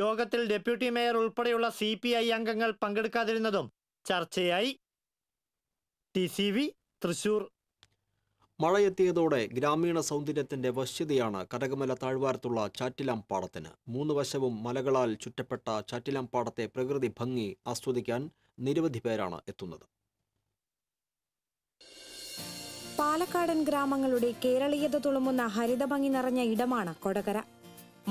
യോഗത്തിൽ ഡെപ്യൂട്ടി മേയർ ഉൾപ്പെടെയുള്ള CPI അംഗങ്ങൾ പങ്കെടുക്കാതിരുന്നതും ചർച്ചയായി. TCB തൃശൂർ. മഴയെത്തിയതോടെ ഗ്രാമീണ സൗന്ദര്യത്തിന്റെ വശ്യതയാണ് കടകമല താഴ്വാരത്തുള്ള ചാറ്റിലാം പാടത്തിന്. 3 വശവും മലകളാൽ ചുറ്റപ്പെട്ട ചാറ്റിലാം പാടത്തെ പ്രകൃതി ഭംഗി ആസ്വദിക്കാൻ നിരവധി പേരാണ് എത്തുന്നത്. പാലക്കാടൻ ഗ്രാമങ്ങളുടെ കേരളീയത തുളുമ്പുന്ന ഹരിതഭംഗി നിറഞ്ഞ ഇടമാണ് കൊടകര.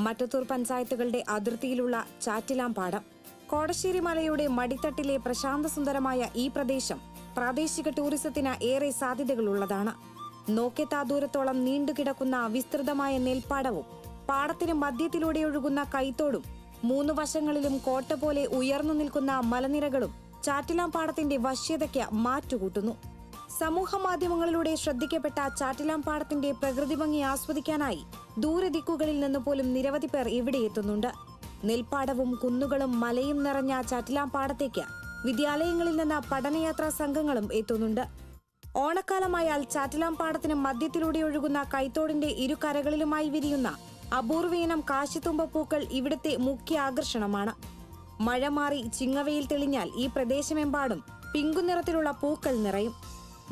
മറ്റത്തൂർ പഞ്ചായത്തുകളുടെ അതിർത്തിയിലുള്ള ചാറ്റിലാം പാടം. കോടശ്ശേരി മലയുടെ മടിത്തട്ടിലെ പ്രശാന്തസുന്ദരമായ ഈ പ്രദേശം പ്രാദേശിക ടൂറിസത്തിന് ഏറെ സാധ്യതകളുള്ളതാണ്. നോക്കെത്താ ദൂരത്തോളം നീണ്ടുകിടക്കുന്ന വിസ്തൃതമായ നെൽപ്പാടവും പാടത്തിന് മധ്യത്തിലൂടെ ഒഴുകുന്ന കൈത്തോടും 3 വശങ്ങളിലും കോട്ട പോലെ ഉയർന്നു നിൽക്കുന്ന മലനിരകളും ചാറ്റിലാം പാടത്തിന്റെ വശ്യതയ്ക്ക് മാറ്റുകൂട്ടുന്നു. സമൂഹ മാധ്യമങ്ങളിലൂടെ ശ്രദ്ധിക്കപ്പെട്ട ചാറ്റിലാം പാടത്തിന്റെ പ്രകൃതി ഭംഗി ആസ്വദിക്കാനായി ദൂരദിക്കുകളിൽ നിന്ന് പോലും നിരവധി പേർ ഇവിടെ എത്തുന്നുണ്ട്. നെൽപ്പാടവും കുന്നുകളും മലയും നിറഞ്ഞ ചാറ്റിലാം പാടത്തേക്ക് വിദ്യാലയങ്ങളിൽ നിന്ന് പഠനയാത്രാ സംഘങ്ങളും എത്തുന്നുണ്ട്. ഓണക്കാലമായാൽ ചാറ്റിലാം പാടത്തിന് മധ്യത്തിലൂടെ ഒഴുകുന്ന കൈത്തോടിന്റെ ഇരുകരകളിലുമായി വിരിയുന്ന അപൂർവയിനം കാശിത്തുമ്പ പൂക്കൾ ഇവിടുത്തെ മുഖ്യ ആകർഷണമാണ്. മഴ മാറി ചിങ്ങവെയിൽ തെളിഞ്ഞാൽ ഈ പ്രദേശമെമ്പാടും പിങ്കുനിറത്തിലുള്ള പൂക്കൾ നിറയും.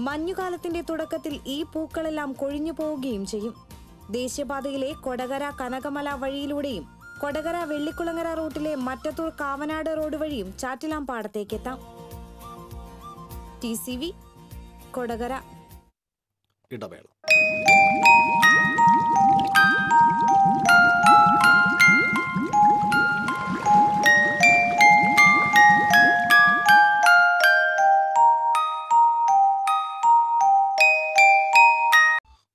മഞ്ഞുകാലത്തിന്റെ തുടക്കത്തിൽ ഈ പൂക്കളെല്ലാം കൊഴിഞ്ഞു പോവുകയും ചെയ്യും. ദേശീയപാതയിലെ കൊടകര കനകമല വഴിയിലൂടെയും കൊടകര വെള്ളിക്കുളങ്ങര റൂട്ടിലെ മറ്റത്തൂർ കാവനാട് റോഡ് വഴിയും ചാറ്റിലാം പാടത്തേക്കെത്താം. TCB കൊടകര. ഇടവേള.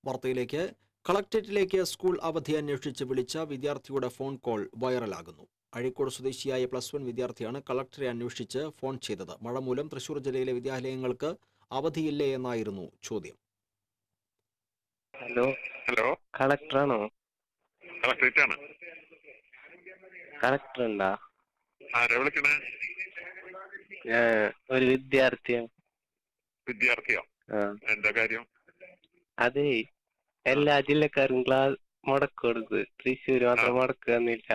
വാർത്തയിലേക്ക്. കളക്ടറേറ്റിലേക്ക് സ്കൂൾ അവധി അന്വേഷിച്ച് വിളിച്ച വിദ്യാർത്ഥിയുടെ ഫോൺ കോൾ വൈറലാകുന്നു. അഴീക്കോട് സ്വദേശിയായ +1 വിദ്യാർത്ഥിയാണ് കളക്ടറെ അന്വേഷിച്ച് ഫോൺ ചെയ്തത്. മഴ മൂലം തൃശൂർ ജില്ലയിലെ വിദ്യാലയങ്ങൾക്ക് അവധിയില്ലേ എന്നായിരുന്നു ചോദ്യം. ഹലോ ഹലോ, കളക്ടറാണോ? കളക്ടറേറ്റാണ്. കളക്ടർ എന്താ? ആരാ വിളിക്കണേ? ഒരു വിദ്യാർത്ഥിയോ എന്താ കാര്യം? അതെ, എല്ലാ ജില്ലക്കാരും ക്ലാസ് മുടക്കരുത്, തൃശ്ശൂര് മാത്രം മുടക്കുന്നില്ല.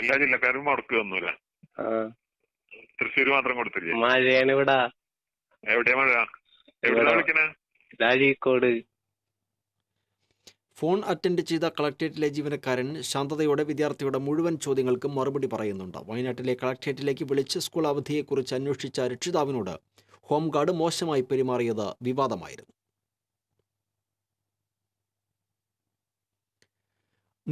എല്ലാ ജില്ലക്കാരും മുടക്കുന്നില്ല, തൃശ്ശൂര് മാത്രം കൊടുത്തില്ല. മഴയാണ് ഇവിടെ. എവിടെയാ മഴ? എവിടെയാ വിളിക്കണേ? കോഴിക്കോട്. ഫോൺ അറ്റൻഡ് ചെയ്ത കളക്ട്രേറ്റിലെ ജീവനക്കാരൻ ശാന്തതയോടെ വിദ്യാർത്ഥിയുടെ മുഴുവൻ ചോദ്യങ്ങൾക്കും മറുപടി പറയുന്നുണ്ട്. വയനാട്ടിലെ കളക്ട്രേറ്റിലേക്ക് വിളിച്ച് സ്കൂൾ അവധിയെക്കുറിച്ച് അന്വേഷിച്ച രക്ഷിതാവിനോട് ഹോംഗാർഡ് മോശമായി പെരുമാറിയത് വിവാദമായിരുന്നു.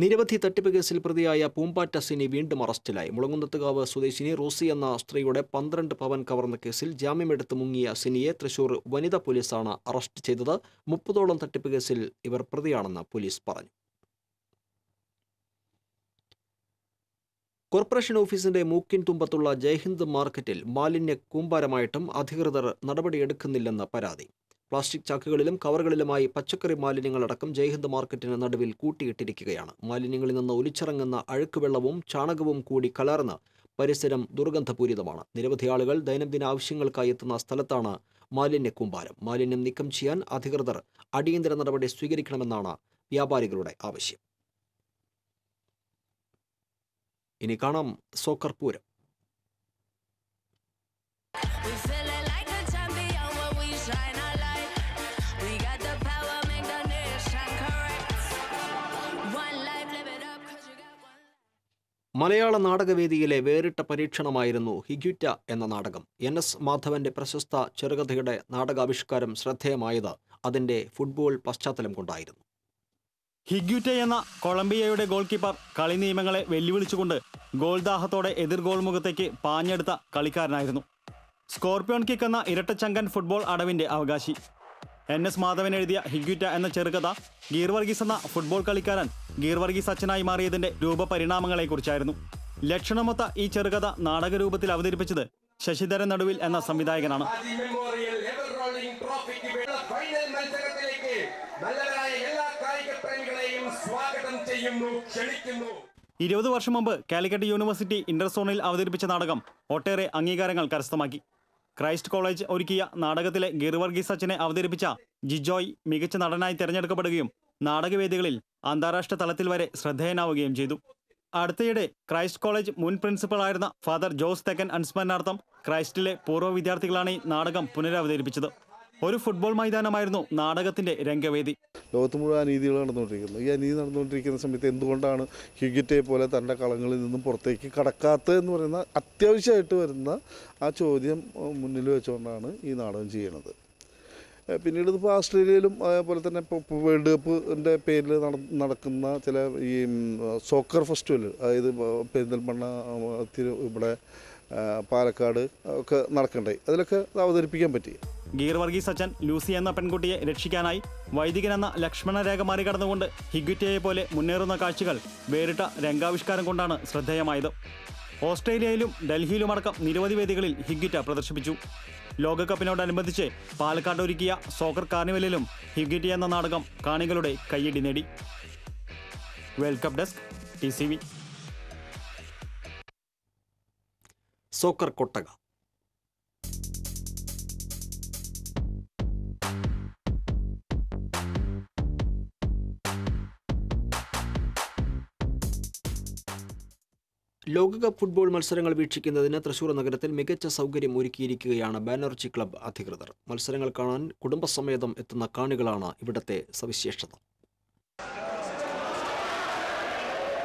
നിരവധി തട്ടിപ്പ് കേസിൽ പ്രതിയായ പൂമ്പാറ്റ സിനി വീണ്ടും അറസ്റ്റിലായി. മുളങ്കുന്നത്തുകാവ് സ്വദേശിനി റോസി എന്ന സ്ത്രീയുടെ 12 പവൻ കവർന്ന കേസിൽ ജാമ്യമെടുത്ത് മുങ്ങിയ സിനിയെ തൃശൂർ വനിതാ പോലീസാണ് അറസ്റ്റ് ചെയ്തത്. 30ഓളം തട്ടിപ്പ് കേസിൽ ഇവർ പ്രതിയാണെന്ന് പോലീസ് പറഞ്ഞു. കോർപ്പറേഷൻ ഓഫീസിന്റെ മൂക്കിൻ തുമ്പത്തുള്ള ജയ്ഹിന്ദ് മാർക്കറ്റിൽ മാലിന്യ കൂമ്പാരമായിട്ടും അധികൃതർ നടപടിയെടുക്കുന്നില്ലെന്ന് പരാതി. പ്ലാസ്റ്റിക് ചാക്കുകളിലും കവറുകളിലുമായി പച്ചക്കറി മാലിന്യങ്ങളടക്കം ജയ്ഹിന്ദ് മാർക്കറ്റിന് നടുവിൽ കൂട്ടിയിട്ടിരിക്കുകയാണ്. മാലിന്യങ്ങളിൽ നിന്ന് ഒലിച്ചിറങ്ങുന്ന അഴുക്കുവെള്ളവും ചാണകവും കൂടി കലർന്ന് പരിസരം ദുർഗന്ധപൂരിതമാണ്. നിരവധി ആളുകൾ ദൈനംദിന ആവശ്യങ്ങൾക്കായി എത്തുന്ന സ്ഥലത്താണ് മാലിന്യ കൂമ്പാരം. മാലിന്യം നീക്കം ചെയ്യാൻ അധികൃതർ അടിയന്തര നടപടി സ്വീകരിക്കണമെന്നാണ് വ്യാപാരികളുടെ ആവശ്യം. ഇനി കാണാം സോക്കർ പൂരം. മലയാള നാടകവേദിയിലെ വേറിട്ട പരീക്ഷണമായിരുന്നു ഹിഗ്യൂറ്റ എന്ന നാടകം. NS മാധവന്റെ പ്രശസ്ത ചെറുകഥയുടെ നാടകാവിഷ്കാരം ശ്രദ്ധേയമായത് അതിന്റെ ഫുട്ബോൾ പശ്ചാത്തലം കൊണ്ടായിരുന്നു. ഹിഗ്യൂറ്റ എന്ന കൊളംബിയയുടെ ഗോൾ കീപ്പർ കളി നിയമങ്ങളെ വെല്ലുവിളിച്ചുകൊണ്ട് ഗോൾദാഹത്തോടെ എതിർ ഗോൾ മുഖത്തേക്ക് പാഞ്ഞെടുത്ത കളിക്കാരനായിരുന്നു. സ്കോർപിയോൺ കിക്ക് എന്ന ഇരട്ടച്ചങ്കൻ ഫുട്ബോൾ അടവിന്റെ അവകാശി. NS മാധവൻ എഴുതിയ ഹിഗ്യൂറ്റ എന്ന ചെറുകഥ ഗീർവർഗീസ് എന്ന ഫുട്ബോൾ കളിക്കാരൻ ഗീർവർഗീസ് അച്ഛനായി മാറിയതിന്റെ രൂപപരിണാമങ്ങളെക്കുറിച്ചായിരുന്നു. ലക്ഷണമൊത്ത ഈ ചെറുകഥ നാടകരൂപത്തിൽ അവതരിപ്പിച്ചത് ശശിധരൻ നടുവിൽ എന്ന സംവിധായകനാണ്. ഇരുപത് വർഷം മുമ്പ് കാലിക്കറ്റ് യൂണിവേഴ്സിറ്റി ഇന്റർസോണിൽ അവതരിപ്പിച്ച നാടകം ഒട്ടേറെ അംഗീകാരങ്ങൾ കരസ്ഥമാക്കി. ക്രൈസ്റ്റ് കോളേജ് ഒരുക്കിയ നാടകത്തിലെ ഗീർവർഗീസ് അച്ഛനെ അവതരിപ്പിച്ച ജിജോയ് മികച്ച നടനായി തിരഞ്ഞെടുക്കപ്പെടുകയും നാടകവേദികളിൽ അന്താരാഷ്ട്ര തലത്തിൽ വരെ ശ്രദ്ധേയനാവുകയും ചെയ്തു. അടുത്തിടെ ക്രൈസ്റ്റ് കോളേജ് മുൻ പ്രിൻസിപ്പളായിരുന്ന ഫാദർ ജോസ് തെക്കൻ അനുസ്മരണാർത്ഥം ക്രൈസ്റ്റിലെ പൂർവ്വ വിദ്യാർത്ഥികളാണ് ഈ നാടകം പുനരവതരിപ്പിച്ചത്. ഒരു ഫുട്ബോൾ മൈതാനമായിരുന്നു നാടകത്തിന്റെ രംഗവേദി. ലോകത്ത് മുഴുവൻ അനീതികൾ നടന്നുകൊണ്ടിരിക്കുന്നു. ഈ അനീതി നടന്നുകൊണ്ടിരിക്കുന്ന സമയത്ത് എന്തുകൊണ്ടാണ് ഹിഗ്യൂറ്റെ പോലെ തൻ്റെ കളങ്ങളിൽ നിന്നും പുറത്തേക്ക് കടക്കാത്തത് എന്ന് പറയുന്ന അത്യാവശ്യമായിട്ട് വരുന്ന ആ ചോദ്യം മുന്നിൽ വെച്ചുകൊണ്ടാണ് ഈ നാടകം ചെയ്യുന്നത്. പിന്നീട് ഇപ്പോൾ ഓസ്ട്രേലിയയിലും അതേപോലെ തന്നെ ഇപ്പോൾ വേൾഡ് കപ്പിൻ്റെ പേരിൽ നടക്കുന്ന ചില ഈ സോക്കർ ഫെസ്റ്റിവൽ, അതായത് പെരിന്തൽമണ്ണ ഇവിടെ പാലക്കാട് ഒക്കെ നടക്കണ്ടായി, അതിലൊക്കെ അവതരിപ്പിക്കാൻ പറ്റി. ഗീർവർഗീസ് അച്ഛൻ ലൂസി എന്ന പെൺകുട്ടിയെ രക്ഷിക്കാനായി വൈദികനെന്ന ലക്ഷ്മണരേഖ മറികടന്നുകൊണ്ട് ഹിഗ്യൂറ്റയെ പോലെ മുന്നേറുന്ന കാഴ്ചകൾ വേറിട്ട രംഗാവിഷ്കാരം കൊണ്ടാണ് ശ്രദ്ധേയമായത്. ഓസ്ട്രേലിയയിലും ഡൽഹിയിലുമടക്കം നിരവധി വേദികളിൽ ഹിഗ്യൂറ്റ പ്രദർശിപ്പിച്ചു. ലോകകപ്പിനോടനുബന്ധിച്ച് പാലക്കാട് ഒരുക്കിയ സോക്കർ കാർണിവലിലും ഹിഗ്യൂറ്റ എന്ന നാടകം കാണികളുടെ കയ്യടി നേടി. World cup desk TCV. Soccer കൊട്ടക. ലോകകപ്പ് ഫുട്ബോൾ മത്സരങ്ങൾ വീക്ഷിക്കുന്നതിന് തൃശൂർ നഗരത്തിൽ മികച്ച സൗകര്യം ഒരുക്കിയിരിക്കുകയാണ് ബാനർജി ക്ലബ്ബ് അധികൃതർ. മത്സരങ്ങൾ കാണാൻ കുടുംബസമേതം എത്തുന്ന കാണികളാണ് ഇവിടുത്തെ സവിശേഷത.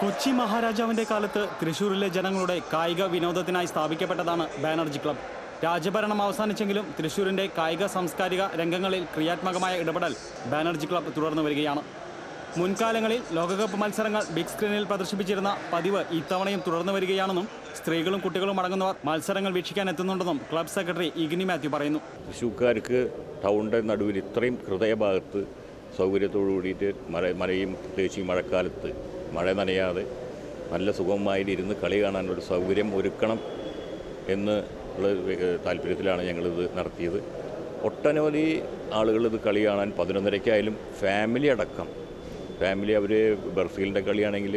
കൊച്ചി മഹാരാജാവിന്റെ കാലത്ത് തൃശൂരിലെ ജനങ്ങളുടെ കായിക വിനോദത്തിനായി സ്ഥാപിക്കപ്പെട്ടതാണ് ബാനർജി ക്ലബ്ബ്. രാജഭരണം അവസാനിച്ചെങ്കിലും തൃശൂരിന്റെ കായിക സാംസ്കാരിക രംഗങ്ങളിൽ ക്രിയാത്മകമായ ഇടപെടൽ ബാനർജി ക്ലബ്ബ് തുടർന്നു വരികയാണ്. മുൻകാലങ്ങളിൽ ലോകകപ്പ് മത്സരങ്ങൾ ബിഗ് സ്ക്രീനിൽ പ്രദർശിപ്പിച്ചിരുന്ന പതിവ് ഇത്തവണയും തുടർന്നു വരികയാണെന്നും സ്ത്രീകളും കുട്ടികളും അടങ്ങുന്നവർ മത്സരങ്ങൾ വീക്ഷിക്കാൻ എത്തുന്നുണ്ടെന്നും ക്ലബ്ബ് സെക്രട്ടറി ഇഗ്നി മാത്യു പറയുന്നു. തൃശ്ശൂക്കാർക്ക് ടൗണിൻ്റെ നടുവിൽ ഇത്രയും ഹൃദയഭാഗത്ത് സൗകര്യത്തോടു കൂടിയിട്ട് മഴയും പ്രത്യേകിച്ച് മഴക്കാലത്ത് മഴ നനയാതെ നല്ല സുഖമായിട്ട് ഇരുന്ന് കളി കാണാനുള്ള സൗകര്യം ഒരുക്കണം എന്നുള്ള താല്പര്യത്തിലാണ് ഞങ്ങളിത് നടത്തിയത്. ഒട്ടനവധി ആളുകൾ ഇത് കളി കാണാൻ 11:30 ഫാമിലി അടക്കം അവർ ബ്രസീലിൻ്റെ കളിയാണെങ്കിൽ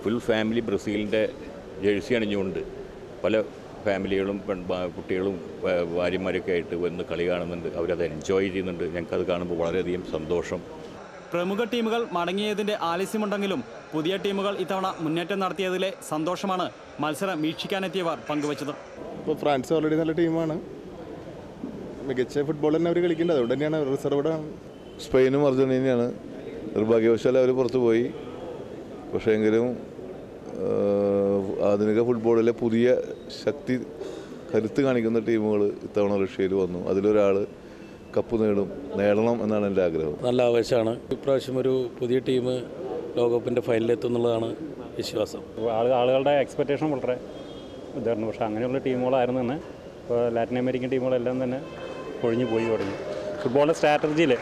ഫുൾ ഫാമിലി ബ്രസീലിൻ്റെ ജേഴ്സി അണിഞ്ഞുകൊണ്ട് പല ഫാമിലികളും കുട്ടികളും ഭാര്യമാരൊക്കെ ആയിട്ട് വന്ന് കളി കാണുന്നുണ്ട്, അവരത് എൻജോയ് ചെയ്യുന്നുണ്ട്. ഞങ്ങൾക്കത് കാണുമ്പോൾ വളരെയധികം സന്തോഷം. പ്രമുഖ ടീമുകൾ മടങ്ങിയതിൻ്റെ ആലസ്യമുണ്ടെങ്കിലും പുതിയ ടീമുകൾ ഇത്തവണ മുന്നേറ്റം നടത്തിയതിലെ സന്തോഷമാണ് മത്സരം വീക്ഷിക്കാനെത്തിയവർ പങ്കുവച്ചത്. ഇപ്പോൾ ഫ്രാൻസ് ഓൾറെഡി നല്ല ടീമാണ്, മികച്ച ഫുട്ബോൾ തന്നെ അവർ കളിക്കേണ്ടത്, അതുകൊണ്ട് തന്നെയാണ് റിസർവ്ഡ്. സ്പെയിനും അർജൻറ്റീനയാണ്, നിർഭാഗ്യവശാൽ അവർ പുറത്തുപോയി. പക്ഷേ എങ്കിലും ആധുനിക ഫുട്ബോളിലെ പുതിയ ശക്തി കരുത്ത് കാണിക്കുന്ന ടീമുകൾ ഇത്തവണ റഷ്യയിൽ വന്നു. അതിലൊരാൾ കപ്പ് നേടണം എന്നാണ് എൻ്റെ ആഗ്രഹം. നല്ല ആവേശമാണ്. ഇപ്രാവശ്യം ഒരു പുതിയ ടീം ലോകകപ്പിൻ്റെ ഫൈനലിലെത്തും എന്നുള്ളതാണ് വിശ്വാസം. ആളുകളുടെ എക്സ്പെക്റ്റേഷൻ വളരെ ഇതായിരുന്നു. പക്ഷേ അങ്ങനെയുള്ള ടീമുകളായിരുന്നു തന്നെ ഇപ്പോൾ ലാറ്റിൻ അമേരിക്കൻ ടീമുകളെല്ലാം തന്നെ ഒഴിഞ്ഞു പോയി തുടങ്ങി. ഫുട്ബോളിൻ്റെ സ്ട്രാറ്റജിയിൽ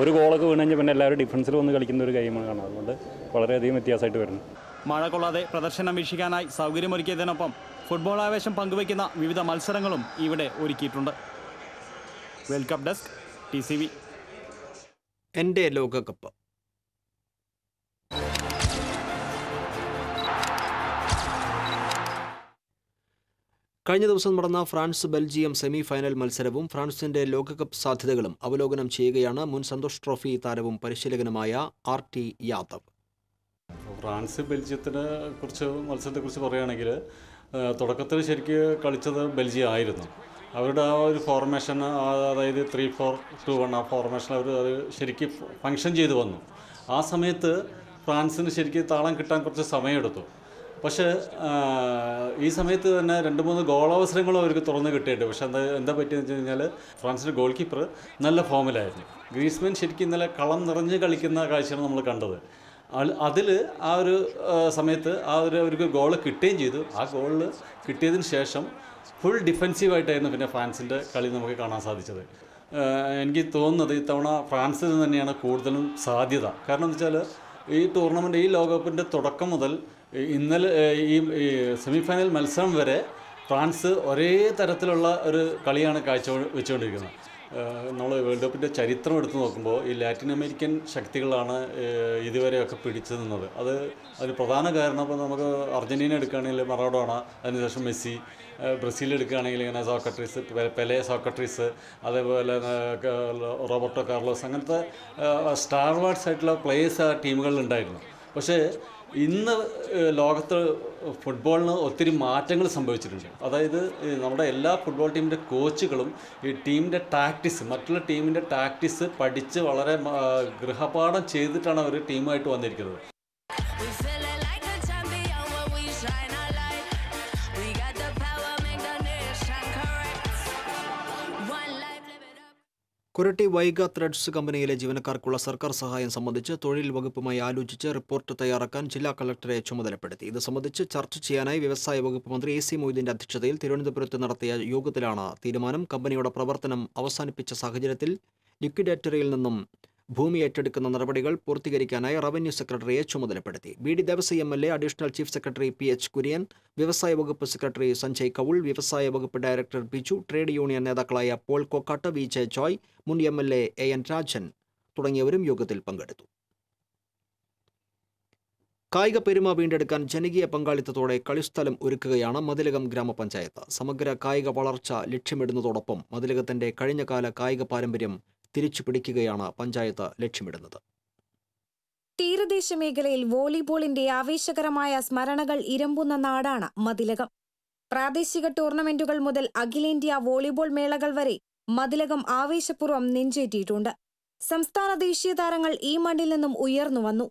ഒരു ഗോളൊക്കെ വീണ് കഴിഞ്ഞാൽ പിന്നെ എല്ലാവരും ഡിഫൻസിൽ വന്ന് കളിക്കുന്ന ഒരു ഗെയിമാണ് കാണുന്നത്. അതുകൊണ്ട് വളരെയധികം വ്യത്യാസമായിട്ട് വരുന്നു. മഴ കൊള്ളാതെ പ്രദർശനം വീക്ഷിക്കാനായി സൗകര്യമൊരുക്കിയതിനൊപ്പം ഫുട്ബോൾ ആവേശം പങ്കുവയ്ക്കുന്ന വിവിധ മത്സരങ്ങളും ഇവിടെ ഒരുക്കിയിട്ടുണ്ട്. World cup desk TCV. എൻ്റെ ലോകകപ്പ്. കഴിഞ്ഞ ദിവസം നടന്ന ഫ്രാൻസ് ബെൽജിയം സെമി ഫൈനൽ മത്സരവും ഫ്രാൻസിൻ്റെ ലോകകപ്പ് സാധ്യതകളും അവലോകനം ചെയ്യുകയാണ് മുൻ സന്തോഷ് ട്രോഫി താരവും പരിശീലകനുമായ ആർ ടി യാദവ്. ഫ്രാൻസ് ബെൽജിയത്തിനെ കുറിച്ച് മത്സരത്തെക്കുറിച്ച് പറയുകയാണെങ്കിൽ തുടക്കത്തിൽ ശരിക്കും കളിച്ചത് ബെൽജിയം ആയിരുന്നു. അവരുടെ ആ ഒരു ഫോർമേഷൻ, അതായത് 3-4-2-1 ആ ഫോർമേഷൻ അവർ അത് ശരിക്കും ഫങ്ഷൻ ചെയ്തു വന്നു. ആ സമയത്ത് ഫ്രാൻസിന് ശരിക്കും താളം കിട്ടാൻ കുറച്ച് സമയമെടുത്തു. പക്ഷേ ഈ സമയത്ത് തന്നെ 2-3 ഗോളാവസരങ്ങളും അവർക്ക് തുറന്ന് കിട്ടിയിട്ടുണ്ട്. പക്ഷേ എന്താ പറ്റിയെന്ന് വെച്ച് കഴിഞ്ഞാൽ ഫ്രാൻസിൻ്റെ ഗോൾ കീപ്പർ നല്ല ഫോമിലായിരുന്നു. ഗ്രീസ്മാൻ ശരിക്കും ഇന്നലെ കളം നിറഞ്ഞ് കളിക്കുന്ന കാഴ്ചയാണ് നമ്മൾ കണ്ടത്. അതിൽ ആ ഒരു സമയത്ത് ആ ഒരു അവർക്ക് ഗോൾ കിട്ടുകയും ചെയ്തു. ആ ഗോളിൽ കിട്ടിയതിന് ശേഷം ഫുൾ ഡിഫെൻസീവായിട്ടായിരുന്നു പിന്നെ ഫ്രാൻസിൻ്റെ കളി നമുക്ക് കാണാൻ സാധിച്ചത്. എനിക്ക് തോന്നുന്നത് ഇത്തവണ ഫ്രാൻസിന് തന്നെയാണ് കൂടുതലും സാധ്യത. കാരണം എന്താ വെച്ചാൽ ഈ ടൂർണമെൻ്റ്, ഈ ലോകകപ്പിൻ്റെ തുടക്കം മുതൽ ഇന്നലെ ഈ സെമിഫൈനൽ മത്സരം വരെ ഫ്രാൻസ് ഒരേ തരത്തിലുള്ള ഒരു കളിയാണ് കാഴ്ചവെച്ചുകൊണ്ടിരിക്കുന്നത്. നമ്മൾ വേൾഡ് കപ്പിൻ്റെ ചരിത്രം എടുത്തു നോക്കുമ്പോൾ ഈ ലാറ്റിൻ അമേരിക്കൻ ശക്തികളാണ് ഇതുവരെയൊക്കെ പിടിച്ചു നിന്നത്. അതിന് പ്രധാന കാരണം ഇപ്പോൾ നമുക്ക് അർജൻറ്റീന എടുക്കുകയാണെങ്കിൽ മറഡോണ, അതിനുശേഷം മെസ്സി. ബ്രസീൽ എടുക്കുകയാണെങ്കിൽ ഇങ്ങനെ സോക്രട്ടീസ്, പെലെ സോക്രട്ടീസ്, അതേപോലെ റോബർട്ടോ കാർലോസ്, അങ്ങനത്തെ സ്റ്റാർ വാർഡ്സ് ആയിട്ടുള്ള പ്ലേയേഴ്സ് ആ ടീമുകളിലുണ്ടായിരുന്നു. പക്ഷേ ഇന്ന് ലോകത്ത് ഫുട്ബോളിന് ഒത്തിരി മാറ്റങ്ങൾ സംഭവിച്ചിട്ടുണ്ട്. അതായത് നമ്മുടെ എല്ലാ ഫുട്ബോൾ ടീമിൻ്റെ കോച്ചുകളും ഈ ടീമിൻ്റെ ടാക്ടിക്സ്, മറ്റുള്ള ടീമിൻ്റെ ടാക്ടിക്സ് പഠിച്ച് വളരെ ഗൃഹപാഠം ചെയ്തിട്ടാണ് അവർ ടീമായിട്ട് വന്നിരിക്കുന്നത്. കൊരട്ടി വൈഗ ത്രെഡ്സ് കമ്പനിയിലെ ജീവനക്കാർക്കുള്ള സർക്കാർ സഹായം സംബന്ധിച്ച് തൊഴിൽ വകുപ്പുമായി ആലോചിച്ച് റിപ്പോർട്ട് തയ്യാറാക്കാൻ ജില്ലാ കളക്ടറെ ചുമതലപ്പെടുത്തി. ഇത് സംബന്ധിച്ച് ചർച്ച ചെയ്യാനായി വ്യവസായ വകുപ്പ് മന്ത്രി എ സി മൊയ്തീൻ്റെ അധ്യക്ഷതയിൽ തിരുവനന്തപുരത്ത് നടത്തിയ യോഗത്തിലാണ് തീരുമാനം. കമ്പനിയുടെ പ്രവർത്തനം അവസാനിപ്പിച്ച സാഹചര്യത്തിൽ ലിക്വിഡേറ്ററിയിൽ നിന്നും ഭൂമി ഏറ്റെടുക്കുന്ന നടപടികൾ പൂർത്തീകരിക്കാനായി റവന്യൂ സെക്രട്ടറിയെ ചുമതലപ്പെടുത്തി. B D Devassy MLA, additional chief secretary PH Kurian, വ്യവസായ വകുപ്പ് സെക്രട്ടറി സഞ്ജയ് കൌൾ, വ്യവസായ വകുപ്പ് ഡയറക്ടർ ബിജു, ട്രേഡ് യൂണിയൻ നേതാക്കളായ പോൾ കോക്കാട്ട്, VJ Joy, മുൻ MLA AN Rajan തുടങ്ങിയവരും യോഗത്തിൽ പങ്കെടുത്തു. കായിക പെരുമ വീണ്ടെടുക്കാൻ ജനകീയ പങ്കാളിത്തത്തോടെ കളിസ്ഥലം ഒരുക്കുകയാണ് മതിലകം ഗ്രാമപഞ്ചായത്ത്. സമഗ്ര കായിക വളർച്ച ലക്ഷ്യമിടുന്നതോടൊപ്പം മതിലകത്തിൻ്റെ കഴിഞ്ഞകാല കായിക പാരമ്പര്യം തിരിച്ചു പിടിക്കുകയാണ് പഞ്ചായത്ത് ലക്ഷ്യമിടുന്നത്. തീരദേശ മേഖലയിൽ വോളിബോളിന്റെ ആവേശകരമായ സ്മരണകൾ ഇരമ്പുന്ന നാടാണ് മതിലകം. പ്രാദേശിക ടൂർണമെന്റുകൾ മുതൽ അഖിലേന്ത്യാ വോളിബോൾ മേളകൾ വരെ മതിലകം ആവേശപൂർവ്വം നെഞ്ചേറ്റിയിട്ടുണ്ട്. സംസ്ഥാന ദേശീയ താരങ്ങൾ ഈ മണ്ണിൽ നിന്നും ഉയർന്നു വന്നു.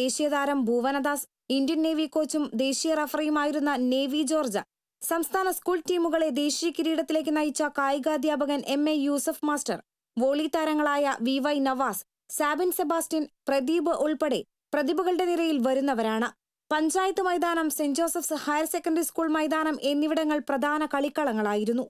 ദേശീയ താരം ഭുവനദാസ്, ഇന്ത്യൻ നേവി കോച്ചും ദേശീയ റഫറിയുമായിരുന്ന നേവി ജോർജ്, സംസ്ഥാന സ്കൂൾ ടീമുകളെ ദേശീയ കിരീടത്തിലേക്ക് നയിച്ച കായികാധ്യാപകൻ MA Yusuf മാസ്റ്റർ, വോളി താരങ്ങളായ VY Nawaz, Sabin Sebastian, Pradeep ഉൾപ്പെടെ പ്രതിഭകളുടെ നിരയിൽ വരുന്നവരാണ്. പഞ്ചായത്ത് മൈതാനം, saint Joseph's higher secondary school മൈതാനം എന്നിവിടങ്ങൾ പ്രധാന കളിക്കളങ്ങളായിരുന്നു.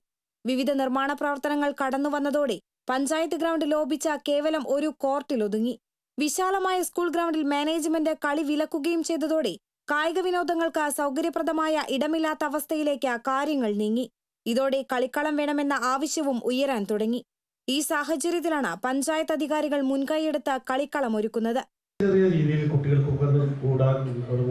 വിവിധ നിർമ്മാണ പ്രവർത്തനങ്ങൾ കടന്നുവന്നതോടെ പഞ്ചായത്ത് ഗ്രൗണ്ട് ലോപിച്ച കേവലം ഒരു കോർട്ടിലൊതുങ്ങി. വിശാലമായ സ്കൂൾ ഗ്രൗണ്ടിൽ മാനേജ്മെന്റ് കളി വിലക്കുകയും ചെയ്തതോടെ കായിക വിനോദങ്ങൾക്ക് സൗകര്യപ്രദമായ ഇടമില്ലാത്ത അവസ്ഥയിലേക്ക് കാര്യങ്ങൾ നീങ്ങി. ഇതോടെ കളിക്കളം വേണമെന്ന ആവശ്യവും ഉയരാൻ തുടങ്ങി. ഈ സാഹചര്യത്തിലാണ് പഞ്ചായത്ത് അധികാരികൾ മുൻകൈയെടുത്ത കളിക്കളം ഒരുക്കുന്നത്. ചെറിയ രീതിയിൽ കുട്ടികൾക്ക് ഉപകരണം കൂടാൻ,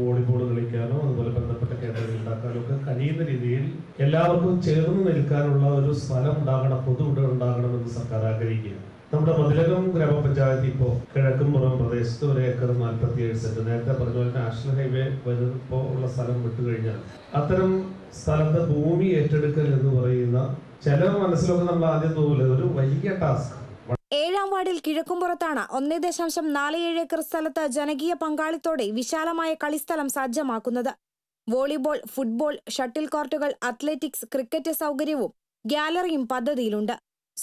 വോളിബോൾ കളിക്കാനോ അതുപോലെ ബന്ധപ്പെട്ട കേന്ദ്രങ്ങൾ ഉണ്ടാക്കാനോ ഒക്കെ കഴിയുന്ന രീതിയിൽ എല്ലാവർക്കും ചേർന്ന് നിൽക്കാനുള്ള ഒരു സ്ഥലം ഉണ്ടാകണം, പൊതു ഇടം ഉണ്ടാകണമെന്ന് സർക്കാർ ആഗ്രഹിക്കുകയാണ്. നമ്മുടെ മതിലകം ഗ്രാമപഞ്ചായത്ത് ഇപ്പോൾ കിഴക്കുംപുറം പ്രദേശത്ത് 1 ഏക്കർ 47 സെന്റ്, നേരത്തെ പറഞ്ഞ പോലെ നാഷണൽ ഹൈവേ വരുമ്പോൾ ഉള്ള സ്ഥലം വിട്ടുകഴിഞ്ഞാൽ അത്തരം സ്ഥലത്ത് ഭൂമി ഏറ്റെടുക്കൽ എന്ന് പറയുന്ന ചില മനസ്സിലൊക്കെ നമ്മൾ ആദ്യം തോന്നുന്നത് ഒരു വലിയ ടാസ്ക്. 7-ാം വാർഡിൽ കിഴക്കുംപുറത്താണ് 1.47 ഏക്കർ സ്ഥലത്ത് ജനകീയ പങ്കാളിത്തോടെ വിശാലമായ കളിസ്ഥലം സജ്ജമാക്കുന്നത്. Volleyball, football, shuttle കോർട്ടുകൾ, athletics, cricket സൗകര്യവും ഗ്യാലറിയും പദ്ധതിയിലുണ്ട്.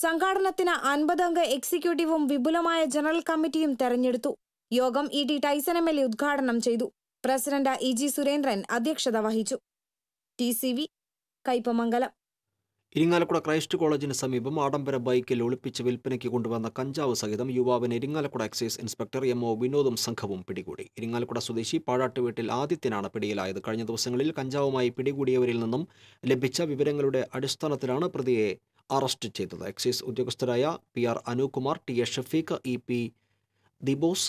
സംഘാടനത്തിന് 50 അംഗ എക്സിക്യൂട്ടീവും വിപുലമായ ജനറൽ കമ്മിറ്റിയും തെരഞ്ഞെടുത്തു. യോഗം ED ടൈസൻ MLA ഉദ്ഘാടനം ചെയ്തു. പ്രസിഡന്റ് EG സുരേന്ദ്രൻ അധ്യക്ഷത വഹിച്ചു. TCV കൈപ്പമംഗലം. ഇരിങ്ങാലക്കുട ക്രൈസ്റ്റ് കോളേജിന് സമീപം ആഡംബര ബൈക്കിൽ ഒളിപ്പിച്ച് വിൽപ്പനയ്ക്ക് കൊണ്ടുവന്ന കഞ്ചാവ് സഹിതം യുവാവിനെ ഇരിങ്ങാലക്കുട എക്സൈസ് ഇൻസ്പെക്ടർ MO വിനോദും സംഘവും പിടികൂടി. ഇരിങ്ങാലക്കുട സ്വദേശി പാഴാട്ടുവീട്ടിൽ ആദ്യത്തിനാണ് പിടിയിലായത്. കഴിഞ്ഞ ദിവസങ്ങളിൽ കഞ്ചാവുമായി പിടികൂടിയവരിൽ നിന്നും ലഭിച്ച വിവരങ്ങളുടെ അടിസ്ഥാനത്തിലാണ് പ്രതിയെ അറസ്റ്റ് ചെയ്തത്. എക്സൈസ് ഉദ്യോഗസ്ഥരായ PR Anukumar, TA Shafeeq, EP Dibos,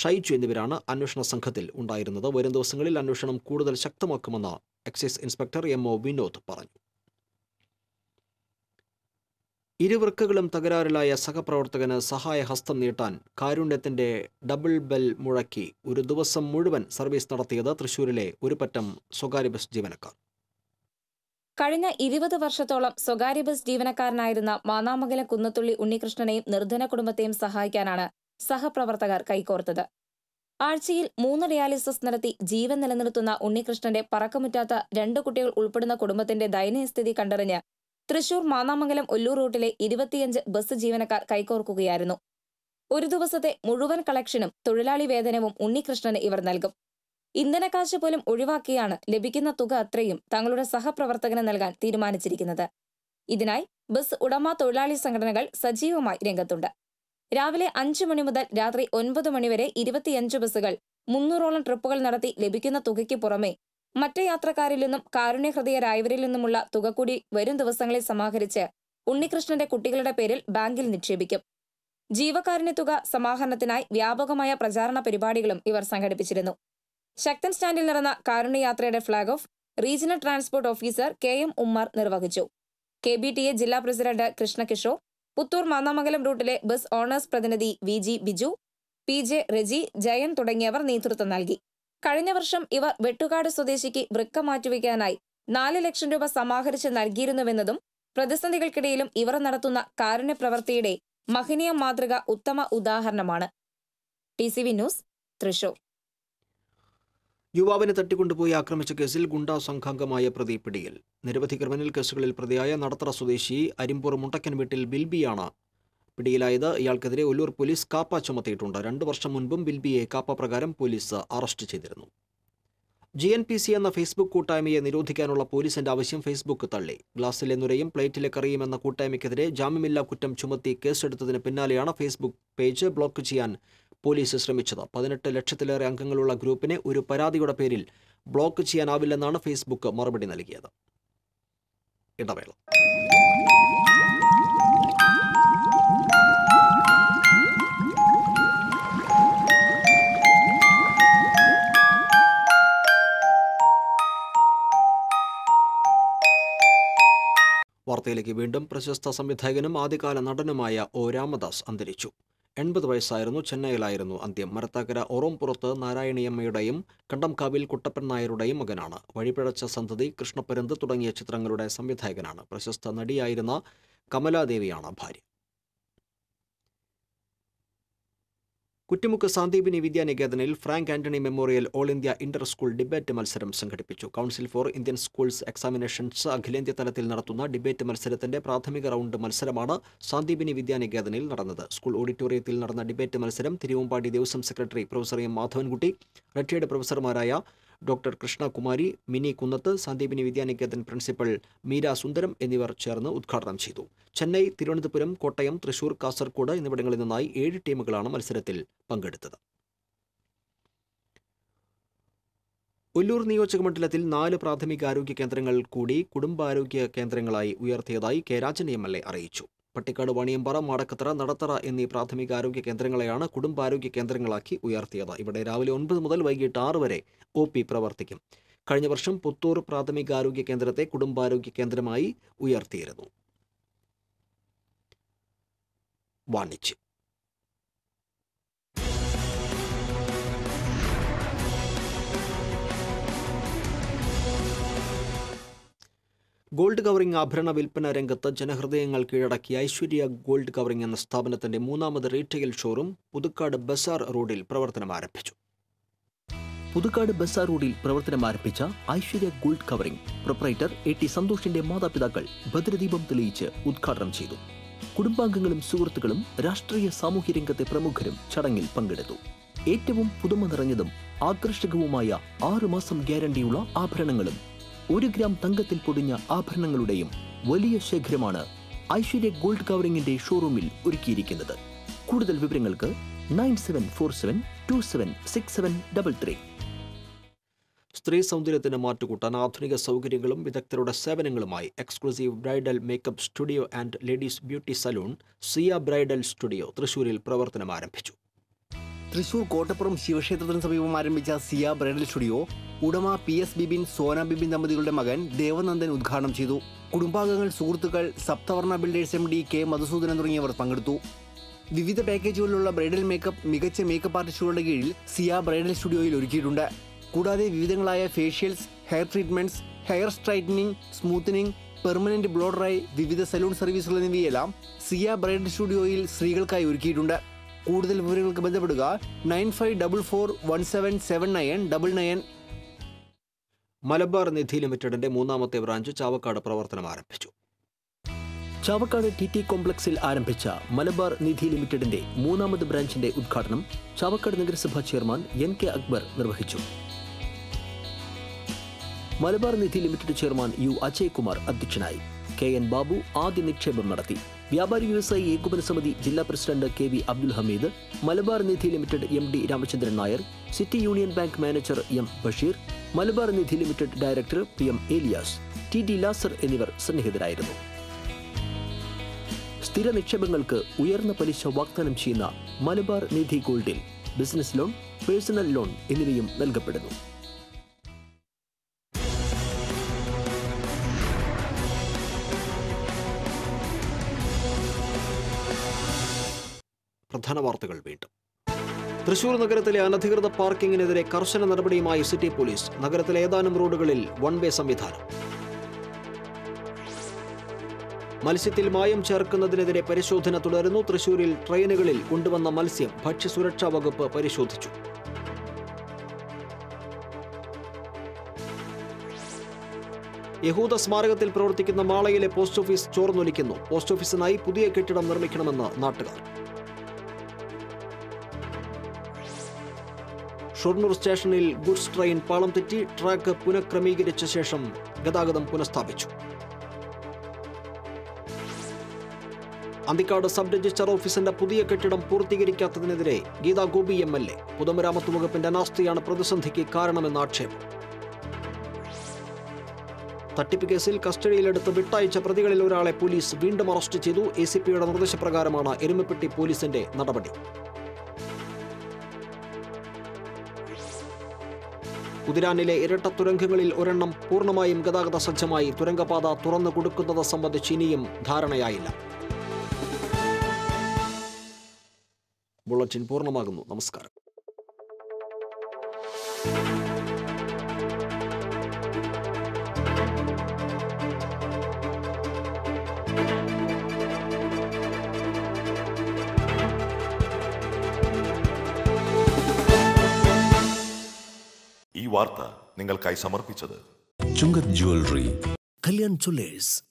Shaiju എന്നിവരാണ് അന്വേഷണ സംഘത്തിൽ ഉണ്ടായിരുന്നത്. വരും ദിവസങ്ങളിൽ അന്വേഷണം കൂടുതൽ ശക്തമാക്കുമെന്ന് എക്സൈസ് ഇൻസ്പെക്ടർ MO വിനോദ് പറഞ്ഞു. ഇരുവർക്കുകളും തകരാറിലായ സഹപ്രവർത്തകന് സഹായഹസ്തം നീട്ടാൻ കാരുണ്യത്തിൻ്റെ ഡബിൾ ബെൽ മുഴക്കി ഒരു ദിവസം മുഴുവൻ സർവീസ് നടത്തിയത് തൃശൂരിലെ ഒരു പറ്റം സ്വകാര്യ ബസ് ജീവനക്കാർ. കഴിഞ്ഞ 20 വർഷത്തോളം സ്വകാര്യ ബസ് ജീവനക്കാരനായിരുന്ന മാന്നാമംഗലം കുന്നത്തുള്ളി ഉണ്ണികൃഷ്ണനെയും നിർധന കുടുംബത്തെയും സഹായിക്കാനാണ് സഹപ്രവർത്തകർ കൈകോർത്തത്. ആഴ്ചയിൽ 3 ഡയാലിസിസ് നടത്തി ജീവൻ നിലനിർത്തുന്ന ഉണ്ണികൃഷ്ണന്റെ പറക്കമുറ്റാത്ത 2 കുട്ടികൾ ഉൾപ്പെടുന്ന കുടുംബത്തിന്റെ ദയനീയസ്ഥിതി കണ്ടറിഞ്ഞ് തൃശൂർ മാന്നാമംഗലം ഒല്ലൂർ റൂട്ടിലെ 25 ബസ് ജീവനക്കാർ കൈകോർക്കുകയായിരുന്നു. ഒരു ദിവസത്തെ മുഴുവൻ കളക്ഷനും തൊഴിലാളി വേതനവും ഉണ്ണികൃഷ്ണന് ഇവർ നൽകും. ഇന്ധനക്കാശ് പോലും ഒഴിവാക്കിയാണ് ലഭിക്കുന്ന തുക അത്രയും തങ്ങളുടെ സഹപ്രവർത്തകന് നൽകാൻ തീരുമാനിച്ചിരിക്കുന്നത്. ഇതിനായി ബസ് ഉടമ തൊഴിലാളി സംഘടനകൾ സജീവമായി രംഗത്തുണ്ട്. രാവിലെ 5 മണി മുതൽ രാത്രി 9 മണിവരെ 25 ബസ്സുകൾ 300ഓളം ട്രിപ്പുകൾ നടത്തി ലഭിക്കുന്ന തുകയ്ക്ക് പുറമെ മറ്റ് യാത്രക്കാരിൽ നിന്നും കാരുണ്യഹൃദയരായവരിൽ നിന്നുമുള്ള തുക കൂടി വരും ദിവസങ്ങളിൽ സമാഹരിച്ച് ഉണ്ണികൃഷ്ണന്റെ കുട്ടികളുടെ പേരിൽ ബാങ്കിൽ നിക്ഷേപിക്കും. ജീവകാരുണ്യ തുക സമാഹരണത്തിനായി വ്യാപകമായ പ്രചാരണ പരിപാടികളും ഇവർ സംഘടിപ്പിച്ചിരുന്നു. ശക്തൻ സ്റ്റാൻഡിൽ നടന്ന കാരുണ്യയാത്രയുടെ flag off regional transport officer KM Ummer നിർവഹിച്ചു. KBTA ജില്ലാ പ്രസിഡന്റ് കൃഷ്ണകിഷോർ, പുത്തൂർ മാന്നാമംഗലം റൂട്ടിലെ ബസ് ഓണേഴ്സ് പ്രതിനിധി VG ബിജു, PJ റെജി, ജയൻ തുടങ്ങിയവർ നേതൃത്വം നൽകി. കഴിഞ്ഞ വർഷം ഇവർ വെട്ടുകാട് സ്വദേശിക്ക് വൃക്ക മാറ്റിവെക്കാനായി 4 ലക്ഷം രൂപ സമാഹരിച്ച് നൽകിയിരുന്നുവെന്നതും പ്രതിസന്ധികൾക്കിടയിലും ഇവർ നടത്തുന്ന കാരുണ്യപ്രവൃത്തിയുടെ മഹനീയ മാതൃക ഉത്തമ ഉദാഹരണമാണ്. TCV news, Thrissur. യുവാവിനെ തട്ടിക്കൊണ്ടുപോയി ആക്രമിച്ച കേസിൽ ഗുണ്ടാ സംഘാംഗമായ പ്രതി പിടിയിൽ. നിരവധി ക്രിമിനൽ കേസുകളിൽ പ്രതിയായ നടത്തറ സ്വദേശി അരിമ്പൂർ മുണ്ടക്കൻ വീട്ടിൽ ബിൽബിയാണ് പിടിയിലായത്. ഇയാൾക്കെതിരെ ഒല്ലൂർ പോലീസ് കാപ്പ ചുമത്തിയിട്ടുണ്ട്. 2 വർഷം മുൻപും ബിൽബിയെ കാപ്പ പ്രകാരം പോലീസ് അറസ്റ്റ് ചെയ്തിരുന്നു. GNPC എന്ന ഫേസ്ബുക്ക് കൂട്ടായ്മയെ നിരോധിക്കാനുള്ള പോലീസിന്റെ ആവശ്യം ഫേസ്ബുക്ക് തള്ളി. ഗ്ലാസ്സിലെ നുരയും പ്ലേറ്റിലെ കറിയും എന്ന കൂട്ടായ്മയ്ക്കെതിരെ ജാമ്യമില്ലാ കുറ്റം ചുമത്തി കേസെടുത്തതിന് പിന്നാലെയാണ് ഫേസ്ബുക്ക് പേജ് ബ്ലോക്ക് ചെയ്യാൻ പോലീസ് ശ്രമിച്ചത്. 18 ലക്ഷത്തിലേറെ അംഗങ്ങളുള്ള ഗ്രൂപ്പിനെ ഒരു പരാതിയുടെ പേരിൽ ബ്ലോക്ക് ചെയ്യാനാവില്ലെന്നാണ് ഫേസ്ബുക്ക് മറുപടി നൽകിയത്. ഇടവേള. വാർത്തയിലേക്ക് വീണ്ടും. പ്രശസ്ത സംവിധായകനും ആദ്യകാല നടനുമായ O രാമദാസ് അന്തരിച്ചു. 80 വയസ്സായിരുന്നു. ചെന്നൈയിലായിരുന്നു അന്ത്യം. മരത്താക്കര ഓറോംപുറത്ത് നാരായണിയമ്മയുടെയും കണ്ടംകാവിൽ കുട്ടപ്പൻ നായരുടെയും മകനാണ്. വഴിപിഴച്ച സന്തതി, കൃഷ്ണപ്പരുന്ത് തുടങ്ങിയ ചിത്രങ്ങളുടെ സംവിധായകനാണ്. പ്രശസ്ത നടിയായിരുന്ന കമലാദേവിയാണ് ഭാര്യ. കുറ്റിമുക്ക് സാന്ദീപിനി വിദ്യാനികേതനിൽ Frank Antony memorial all India inter school debate മത്സരം സംഘടിപ്പിച്ചു. Council for Indian schools examinations അഖിലേന്ത്യാ തലത്തിൽ നടത്തുന്ന ഡിബേറ്റ് മത്സരത്തിന്റെ പ്രാഥമിക റൗണ്ട് മത്സരമാണ് സാന്ദീപിനി വിദ്യാനികേതനിൽ നടന്നത്. സ്കൂൾ ഓഡിറ്റോറിയത്തിൽ നടന്ന ഡിബേറ്റ് മത്സരം Thiruvambadi Devaswom secretary professor M Madhavankutty, retired പ്രൊഫസർമാരായ ഡോക്ടർ കൃഷ്ണകുമാരി, മിനി കുന്നത്ത്, സാന്ദീപിനി വിദ്യാനികേതൻ പ്രിൻസിപ്പൽ മീര സുന്ദരം എന്നിവർ ചേർന്ന് ഉദ്ഘാടനം ചെയ്തു. ചെന്നൈ, തിരുവനന്തപുരം, കോട്ടയം, തൃശൂർ, കാസർഗോഡ് എന്നിവിടങ്ങളിൽ നിന്നായി 7 ടീമുകളാണ് മത്സരത്തിൽ പങ്കെടുത്തത്. ഒല്ലൂർ നിയോജക മണ്ഡലത്തിൽ 4 പ്രാഥമികാരോഗ്യ കേന്ദ്രങ്ങൾ കൂടി കുടുംബാരോഗ്യ കേന്ദ്രങ്ങളായി ഉയർത്തിയതായി K രാജൻ MLA അറിയിച്ചു. പട്ടിക്കാട്, വാണിയമ്പാറ, മാടക്കത്തറ, നടത്തറ എന്നീ പ്രാഥമികാരോഗ്യ കേന്ദ്രങ്ങളെയാണ് കുടുംബാരോഗ്യ കേന്ദ്രങ്ങളാക്കി ഉയർത്തിയത്. ഇവിടെ രാവിലെ 9 മുതൽ വൈകിട്ട് 6 വരെ OP പ്രവർത്തിക്കും. കഴിഞ്ഞ വർഷം പുത്തൂർ പ്രാഥമികാരോഗ്യ കേന്ദ്രത്തെ കുടുംബാരോഗ്യ കേന്ദ്രമായി ഉയർത്തിയിരുന്നു. വാണിജ്യം. ഗോൾഡ് കവറിംഗ് ആഭരണ വിൽപ്പന രംഗത്ത് ജനഹൃദയങ്ങൾ കീഴടക്കിയ ഐശ്വര്യ ഗോൾഡ് കവറിംഗ് എന്ന സ്ഥാപനത്തിന്റെ മൂന്നാമത് റീറ്റെയിൽ ഷോറൂം പുതുക്കാട് ബസാർ റോഡിൽ പ്രവർത്തനമാരംഭിച്ച Aishwarya gold covering proprietor A. സന്തോഷിന്റെ മാതാപിതാക്കൾ ഭദ്രദീപം തെളിയിച്ച് ഉദ്ഘാടനം ചെയ്തു. കുടുംബാംഗങ്ങളും സുഹൃത്തുക്കളും രാഷ്ട്രീയ സാമൂഹ്യ രംഗത്തെ പ്രമുഖരും ചടങ്ങിൽ പങ്കെടുത്തു. ഏറ്റവും പുതുമ നിറഞ്ഞതും ആകർഷകവുമായ 6 മാസം ഗ്യാരണ്ടിയുള്ള ആഭരണങ്ങളും 1 ഗ്രാം തങ്കത്തിൽ പൊടിഞ്ഞ ആഭരണങ്ങളുടെയും വലിയ ശേഖരമാണ് ഐശ്വര്യ ഗോൾഡ് കവറിംഗിന്റെ ഷോറൂമിൽ ഒരുക്കിയിരിക്കുന്നത്. കൂടുതൽ വിവരങ്ങൾക്ക് 9747276733. സ്ത്രീ സൗന്ദര്യത്തിന് മാറ്റുകൂട്ടാൻ ആധുനിക സൗകര്യങ്ങളും വിദഗ്ധരുടെ സേവനങ്ങളുമായി exclusive bridal makeup studio and ladies beauty salon Siya bridal studio തൃശൂരിൽ പ്രവർത്തനം ആരംഭിച്ചു. തൃശൂർ കോട്ടപ്പുറം ശിവക്ഷേത്രത്തിന് സമീപം ആരംഭിച്ച സിയ ബ്രൈഡൽ സ്റ്റുഡിയോ ഉടമ PS ബിബിൻ സോന ബിബിൻ ദമ്പതികളുടെ മകൻ ദേവനന്ദൻ ഉദ്ഘാടനം ചെയ്തു. കുടുംബാംഗങ്ങൾ, സുഹൃത്തുക്കൾ, സപ്തവർണ ബിൽഡേഴ്സ് MD K മധുസൂദനൻ തുടങ്ങിയവർ പങ്കെടുത്തു. വിവിധ പാക്കേജുകളിലുള്ള ബ്രൈഡൽ മേക്കപ്പ് മികച്ച മേക്കപ്പ് ആർട്ടിസ്റ്റുകളുടെ കീഴിൽ സിയ ബ്രൈഡൽ സ്റ്റുഡിയോയിൽ ഒരുക്കിയിട്ടുണ്ട്. കൂടാതെ വിവിധങ്ങളായ facials, hair treatments, hair straightening, smoothening, permanent blow dry, വിവിധ സലൂൺ സർവീസുകൾ എന്നിവയെല്ലാം സിയ ബ്രൈഡൽ സ്റ്റുഡിയോയിൽ സ്ത്രീകൾക്കായി ഒരുക്കിയിട്ടുണ്ട്. കൂടുതൽ വിവരങ്ങൾക്ക് ബന്ധപ്പെടുക 9544177999. മലബാർ നിധി ലിമിറ്റഡിന്റെ മൂന്നാമത്തെ ബ്രാഞ്ച് ചാവക്കാട് പ്രവർത്തനം ആരംഭിച്ചു. ചാവക്കാട് TT കോംപ്ലക്സിൽ ആരംഭിച്ച മലബാർ നിധി ലിമിറ്റഡിന്റെ മൂന്നാമത് ബ്രാഞ്ചിന്റെ ഉദ്ഘാടനം ചാവക്കാട് നഗരസഭാ ചെയർമാൻ NK അക്ബർ നിർവഹിച്ചു. Malabar Nidhi limited chairman U Ajaykumar അധ്യക്ഷനായി. K N ബാബു ആദ്യ നിക്ഷേപം നടത്തി. വ്യാപാരി വ്യവസായി ഏകോപന സമിതി ജില്ലാ president KV Abdul Hameed, Malabar Nidhi limited MD Ramachandran Nair, city union bank manager M Basheer, Malabar Nidhi limited director PM Elias, TD Lazar എന്നിവർ സന്നിഹിതരായിരുന്നു. സ്ഥിര നിക്ഷേപങ്ങൾക്ക് ഉയർന്ന പലിശ വാഗ്ദാനം ചെയ്യുന്ന മലബാർ നിധി ഗോൾഡിൽ ബിസിനസ് ലോൺ, പേഴ്സണൽ ലോൺ എന്നിവയും നൽകപ്പെടുന്നു. പ്രധാന വാർത്തകൾ വീണ്ടും. തൃശൂർ നഗരത്തിലെ അനധികൃത പാർക്കിംഗിനെതിരെ കർശന നടപടിയുമായി സിറ്റി പോലീസ്. നഗരത്തിലെ ഏതാനും റോഡുകളിൽ 1-വേ സംവിധാനം. മത്സ്യത്തിൽ മായം ചേർക്കുന്നതിനെതിരെ പരിശോധന തുടരുന്നു. തൃശൂരിൽ ട്രെയിനുകളിൽ കൊണ്ടുവന്ന മത്സ്യം ഭക്ഷ്യസുരക്ഷാ വകുപ്പ് പരിശോധിച്ചു. യഹൂദ സ്മാരകത്തിൽ പ്രവർത്തിക്കുന്ന മാളയിലെ പോസ്റ്റ് ഓഫീസ് ചോർന്നൊലിക്കുന്നു. പോസ്റ്റ് ഓഫീസിനായി പുതിയ കെട്ടിടം നിർമ്മിക്കണമെന്ന് നാട്ടുകാർ. ഷൊർണൂർ സ്റ്റേഷനിൽ ഗുഡ്സ് ട്രെയിൻ പാളം തെറ്റി. ട്രാക്ക് പുനഃക്രമീകരിച്ച ശേഷം ഗതാഗതം പുനഃസ്ഥാപിച്ചു. അന്തിക്കാട് സബ് രജിസ്റ്റർ ഓഫീസിന്റെ പുതിയ കെട്ടിടം പൂർത്തീകരിക്കാത്തതിനെതിരെ ഗീതാ ഗോപി MLA. പൊതുമരാമത്ത് വകുപ്പിന്റെ അനാസ്ഥയാണ് പ്രതിസന്ധിക്ക് കാരണമെന്ന ആക്ഷേപം. തട്ടിപ്പ് കേസിൽ കസ്റ്റഡിയിലെടുത്ത് വിട്ടയച്ച പ്രതികളിൽ ഒരാളെ പോലീസ് വീണ്ടും അറസ്റ്റ് ചെയ്തു. ACPയുടെ നിർദ്ദേശപ്രകാരമാണ് എരുമപ്പെട്ടി പോലീസിന്റെ നടപടി. കുതിരാനിലെ ഇരട്ട തുരങ്കങ്ങളിൽ ഒരെണ്ണം പൂർണ്ണമായും ഗതാഗത സജ്ജമായി. തുരങ്കപാത തുറന്നു കൊടുക്കുന്നത് സംബന്ധിച്ച് ഇനിയും ധാരണയായില്ല. ബുള്ളറ്റിൻ പൂർണ്ണമാകുന്നു. നമസ്കാരം. വാർത്ത നിങ്ങൾക്കായി സമർപ്പിച്ചത് ചുങ്കത് ജ്വല്ലറി, കല്യാൺ ജ്വല്ലേഴ്സ്.